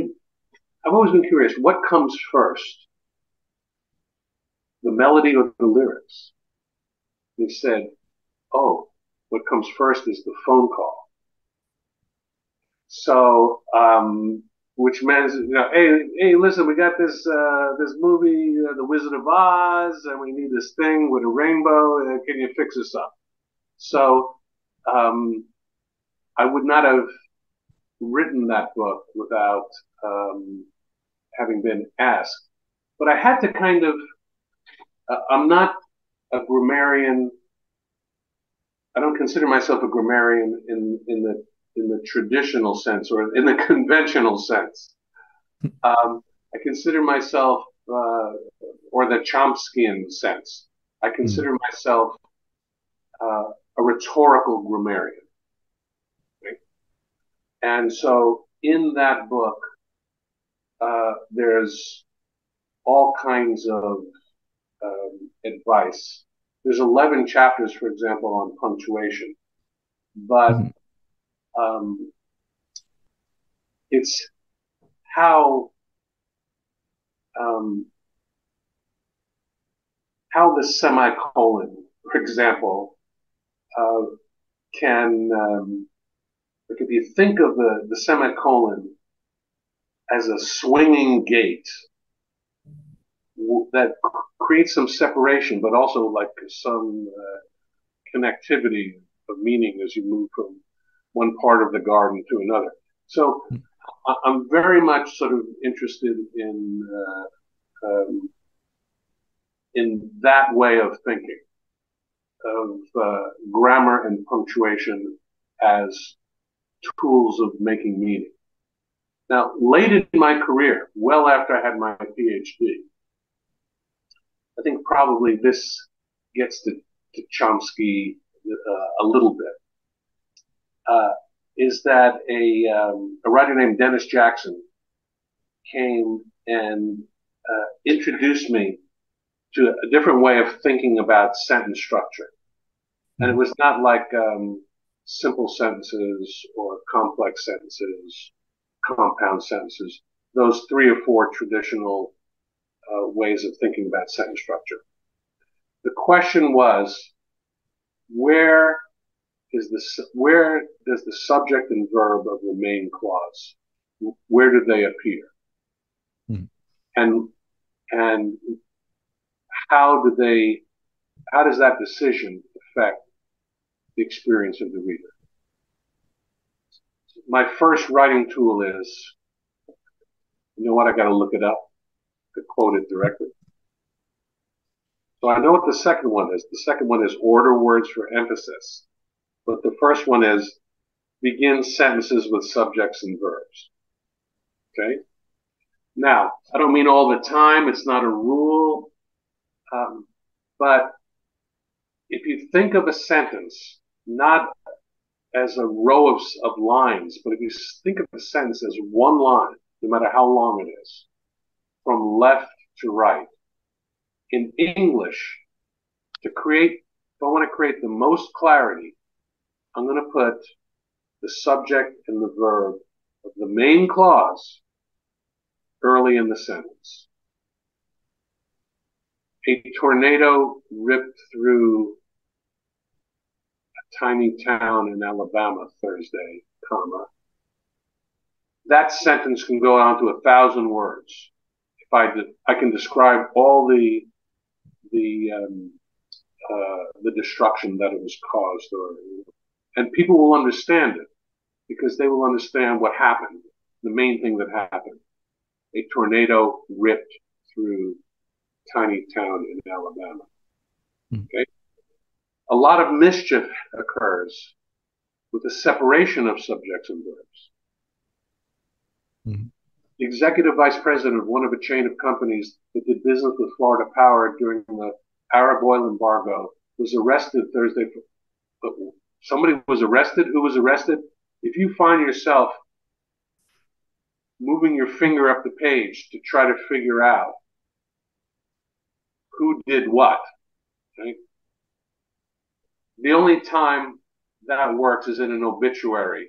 I've always been curious, what comes first, the melody or the lyrics? And he said, oh, what comes first is the phone call. So, um, which means, you know, hey, hey, listen, we got this uh, this movie, uh, The Wizard of Oz, and we need this thing with a rainbow. And can you fix this up? So um, I would not have written that book without um, having been asked. But I had to kind of, uh, I'm not a grammarian. I don't consider myself a grammarian in, in the in the traditional sense or in the conventional sense. Um, I consider myself, uh, or the Chomskyan sense, I consider mm. myself uh, a rhetorical grammarian. Right? And so in that book, uh, there's all kinds of um, advice. There's eleven chapters, for example, on punctuation, but mm. Um, it's how um, how the semicolon, for example, uh, can um, like if you think of the, the semicolon as a swinging gate that creates some separation, but also like some uh, connectivity of meaning as you move from one part of the garden to another. So I'm very much sort of interested in uh, um, in that way of thinking of uh, grammar and punctuation as tools of making meaning. Now, late in my career, well after I had my PhD, I think probably this gets to, to Chomsky uh, a little bit. Uh, is that a, um, a writer named Dennis Jackson came and uh, introduced me to a different way of thinking about sentence structure. And it was not like um, simple sentences or complex sentences, compound sentences, those three or four traditional uh, ways of thinking about sentence structure. The question was, where... Is the, where does the subject and verb of the main clause, where do they appear? Hmm. And, and how do they, how does that decision affect the experience of the reader? My first writing tool is, you know what, I gotta look it up to quote it directly. So I know what the second one is. The second one is order words for emphasis. But the first one is begin sentences with subjects and verbs. Okay. Now, I don't mean all the time. It's not a rule. Um, but if you think of a sentence, not as a row of, of lines, but if you think of a sentence as one line, no matter how long it is, from left to right, in English, to create, if I want to create the most clarity, I'm going to put the subject and the verb of the main clause early in the sentence. A tornado ripped through a tiny town in Alabama Thursday, comma. That sentence can go on to a thousand words. If I, did, I can describe all the the um, uh, the destruction that it was caused, or and people will understand it because they will understand what happened. The main thing that happened: a tornado ripped through a tiny town in Alabama. Mm. Okay, a lot of mischief occurs with the separation of subjects and verbs. Mm. The executive vice president of one of a chain of companies that did business with Florida Power during the Arab oil embargo was arrested Thursday. Somebody was arrested. Who was arrested? If you find yourself moving your finger up the page to try to figure out who did what, okay? The only time that works is in an obituary,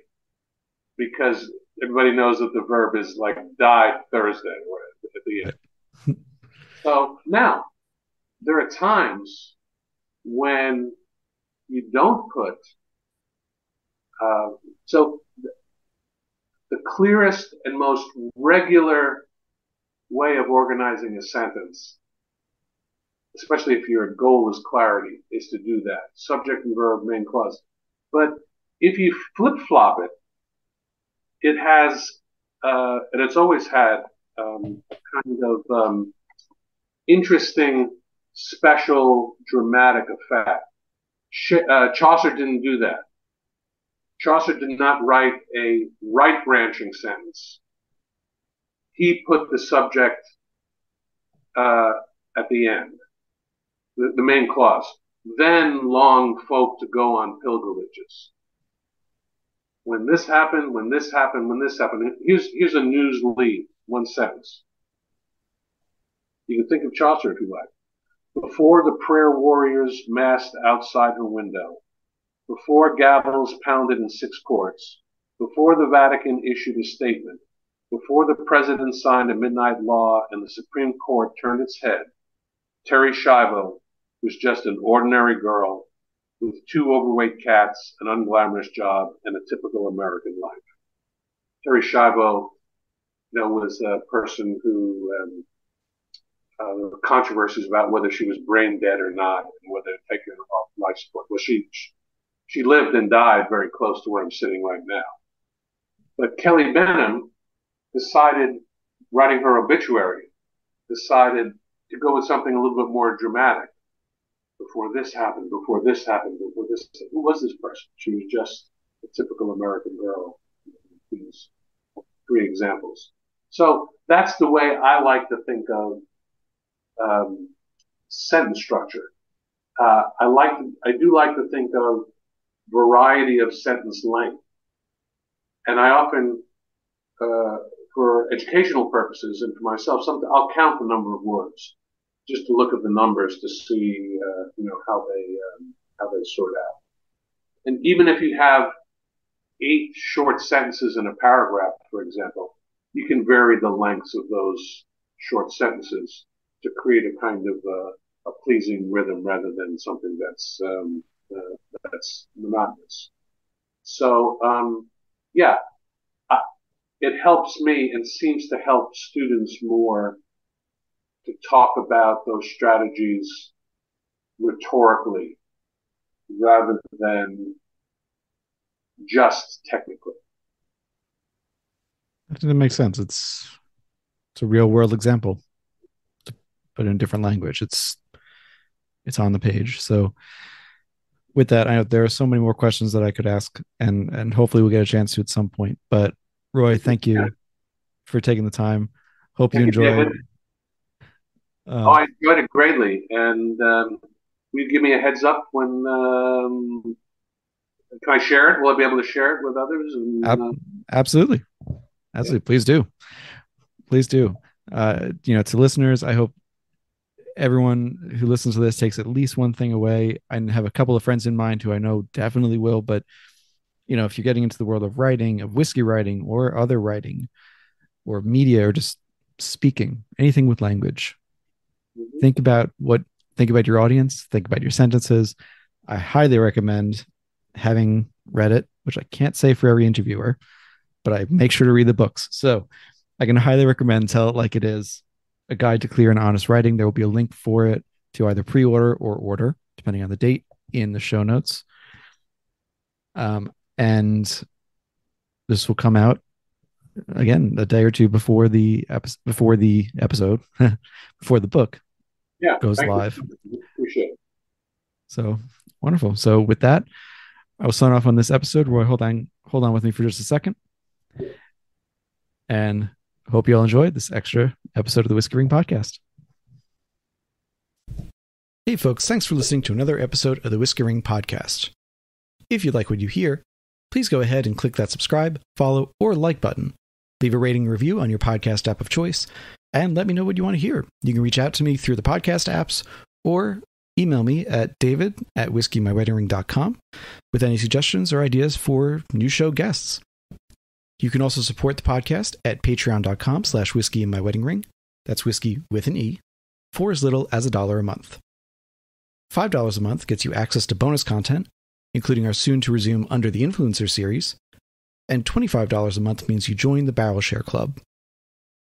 because everybody knows that the verb is like died Thursday or at the end. Right. So now there are times when you don't put, uh, so th the clearest and most regular way of organizing a sentence, especially if your goal is clarity, is to do that. Subject and verb, main clause. But if you flip-flop it, it has, uh, and it's always had, um, a kind of um, interesting, special, dramatic effect. Sh uh, Chaucer didn't do that. Chaucer did not write a right-branching sentence. He put the subject uh, at the end, the, the main clause. Then long folk to go on pilgrimages. When this happened, when this happened, when this happened. Here's, here's a news lead, one sentence. You can think of Chaucer if you like. Before the prayer warriors massed outside her window, before gavels pounded in six courts, before the Vatican issued a statement, before the president signed a midnight law and the Supreme Court turned its head, Terry Schiavo was just an ordinary girl with two overweight cats, an unglamorous job, and a typical American life. Terry Schiavo, you know, was a person who, um, uh, there were controversies about whether she was brain dead or not, and whether they'd taken her off life support. Well, she, she lived and died very close to where I'm sitting right now. But Kelly Benham decided, writing her obituary, decided to go with something a little bit more dramatic. Before this happened, before this happened, before this, who was this person? She was just a typical American girl. These three examples. So that's the way I like to think of um, sentence structure. Uh, I like, to, I do like to think of variety of sentence length, and I often, uh, for educational purposes and for myself, sometimes I'll count the number of words, just to look at the numbers to see, uh, you know, how they um, how they sort out. And even if you have eight short sentences in a paragraph, for example, you can vary the lengths of those short sentences to create a kind of uh, a pleasing rhythm rather than something that's um, uh, that's monotonous. So um, yeah, I, it helps me and seems to help students more to talk about those strategies rhetorically rather than just technically. I think that makes sense. It's it's a real world example, but in a different language. It's it's on the page. So with that, I know there are so many more questions that I could ask, and and hopefully we'll get a chance to at some point. But Roy, thank you yeah. for taking the time. Hope thank you enjoy. You, Um, oh, I enjoyed it greatly, and um, will you give me a heads up when? Um, can I share it? Will I be able to share it with others? And, ab uh, absolutely, absolutely. Yeah. Please do, please do. Uh, you know, to listeners, I hope everyone who listens to this takes at least one thing away. I have a couple of friends in mind who I know definitely will. But you know, if you're getting into the world of writing, of whiskey writing, or other writing, or media, or just speaking, anything with language. Think about what, think about your audience, think about your sentences. I highly recommend having read it, which I can't say for every interviewer, but I make sure to read the books. So I can highly recommend Tell It Like It Is, A Guide to Clear and Honest Writing. There will be a link for it to either pre-order or order, depending on the date, in the show notes. Um, and this will come out again a day or two before the epi- before the episode, before the book yeah, goes live. You. Appreciate it. So wonderful. So with that, I will sign off on this episode. Roy, hold on, hold on with me for just a second. And hope you all enjoyed this extra episode of the Whiskey Ring Podcast. Hey folks, thanks for listening to another episode of the Whiskey Ring Podcast. If you like what you hear, please go ahead and click that subscribe, follow, or like button. Leave a rating and review on your podcast app of choice, and let me know what you want to hear. You can reach out to me through the podcast apps, or email me at david at whiskey my wedding ring dot com with any suggestions or ideas for new show guests. You can also support the podcast at patreon.com slash whiskey in my wedding ring. That's whiskey with an E, for as little as a dollar a month. five dollars a month gets you access to bonus content, including our soon-to-resume Under the Influencer series, and twenty-five dollars a month means you join the Barrel Share Club.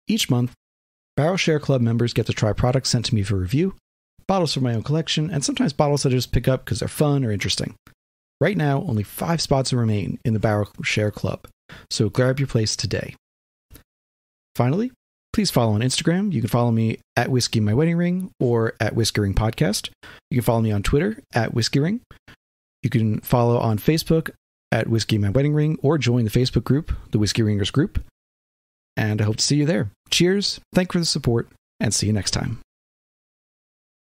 Each month, Barrel Share Club members get to try products sent to me for review, bottles from my own collection, and sometimes bottles that I just pick up because they're fun or interesting. Right now, only five spots remain in the Barrel Share Club, so grab your place today. Finally, please follow on Instagram. You can follow me at Whiskey My Wedding Ring or at Whiskey Ring Podcast. You can follow me on Twitter at Whiskey Ring. You can follow on Facebook at Whiskey My Wedding Ring or join the Facebook group, the Whiskey Ringers group. And I hope to see you there. Cheers, thank you for the support, and see you next time.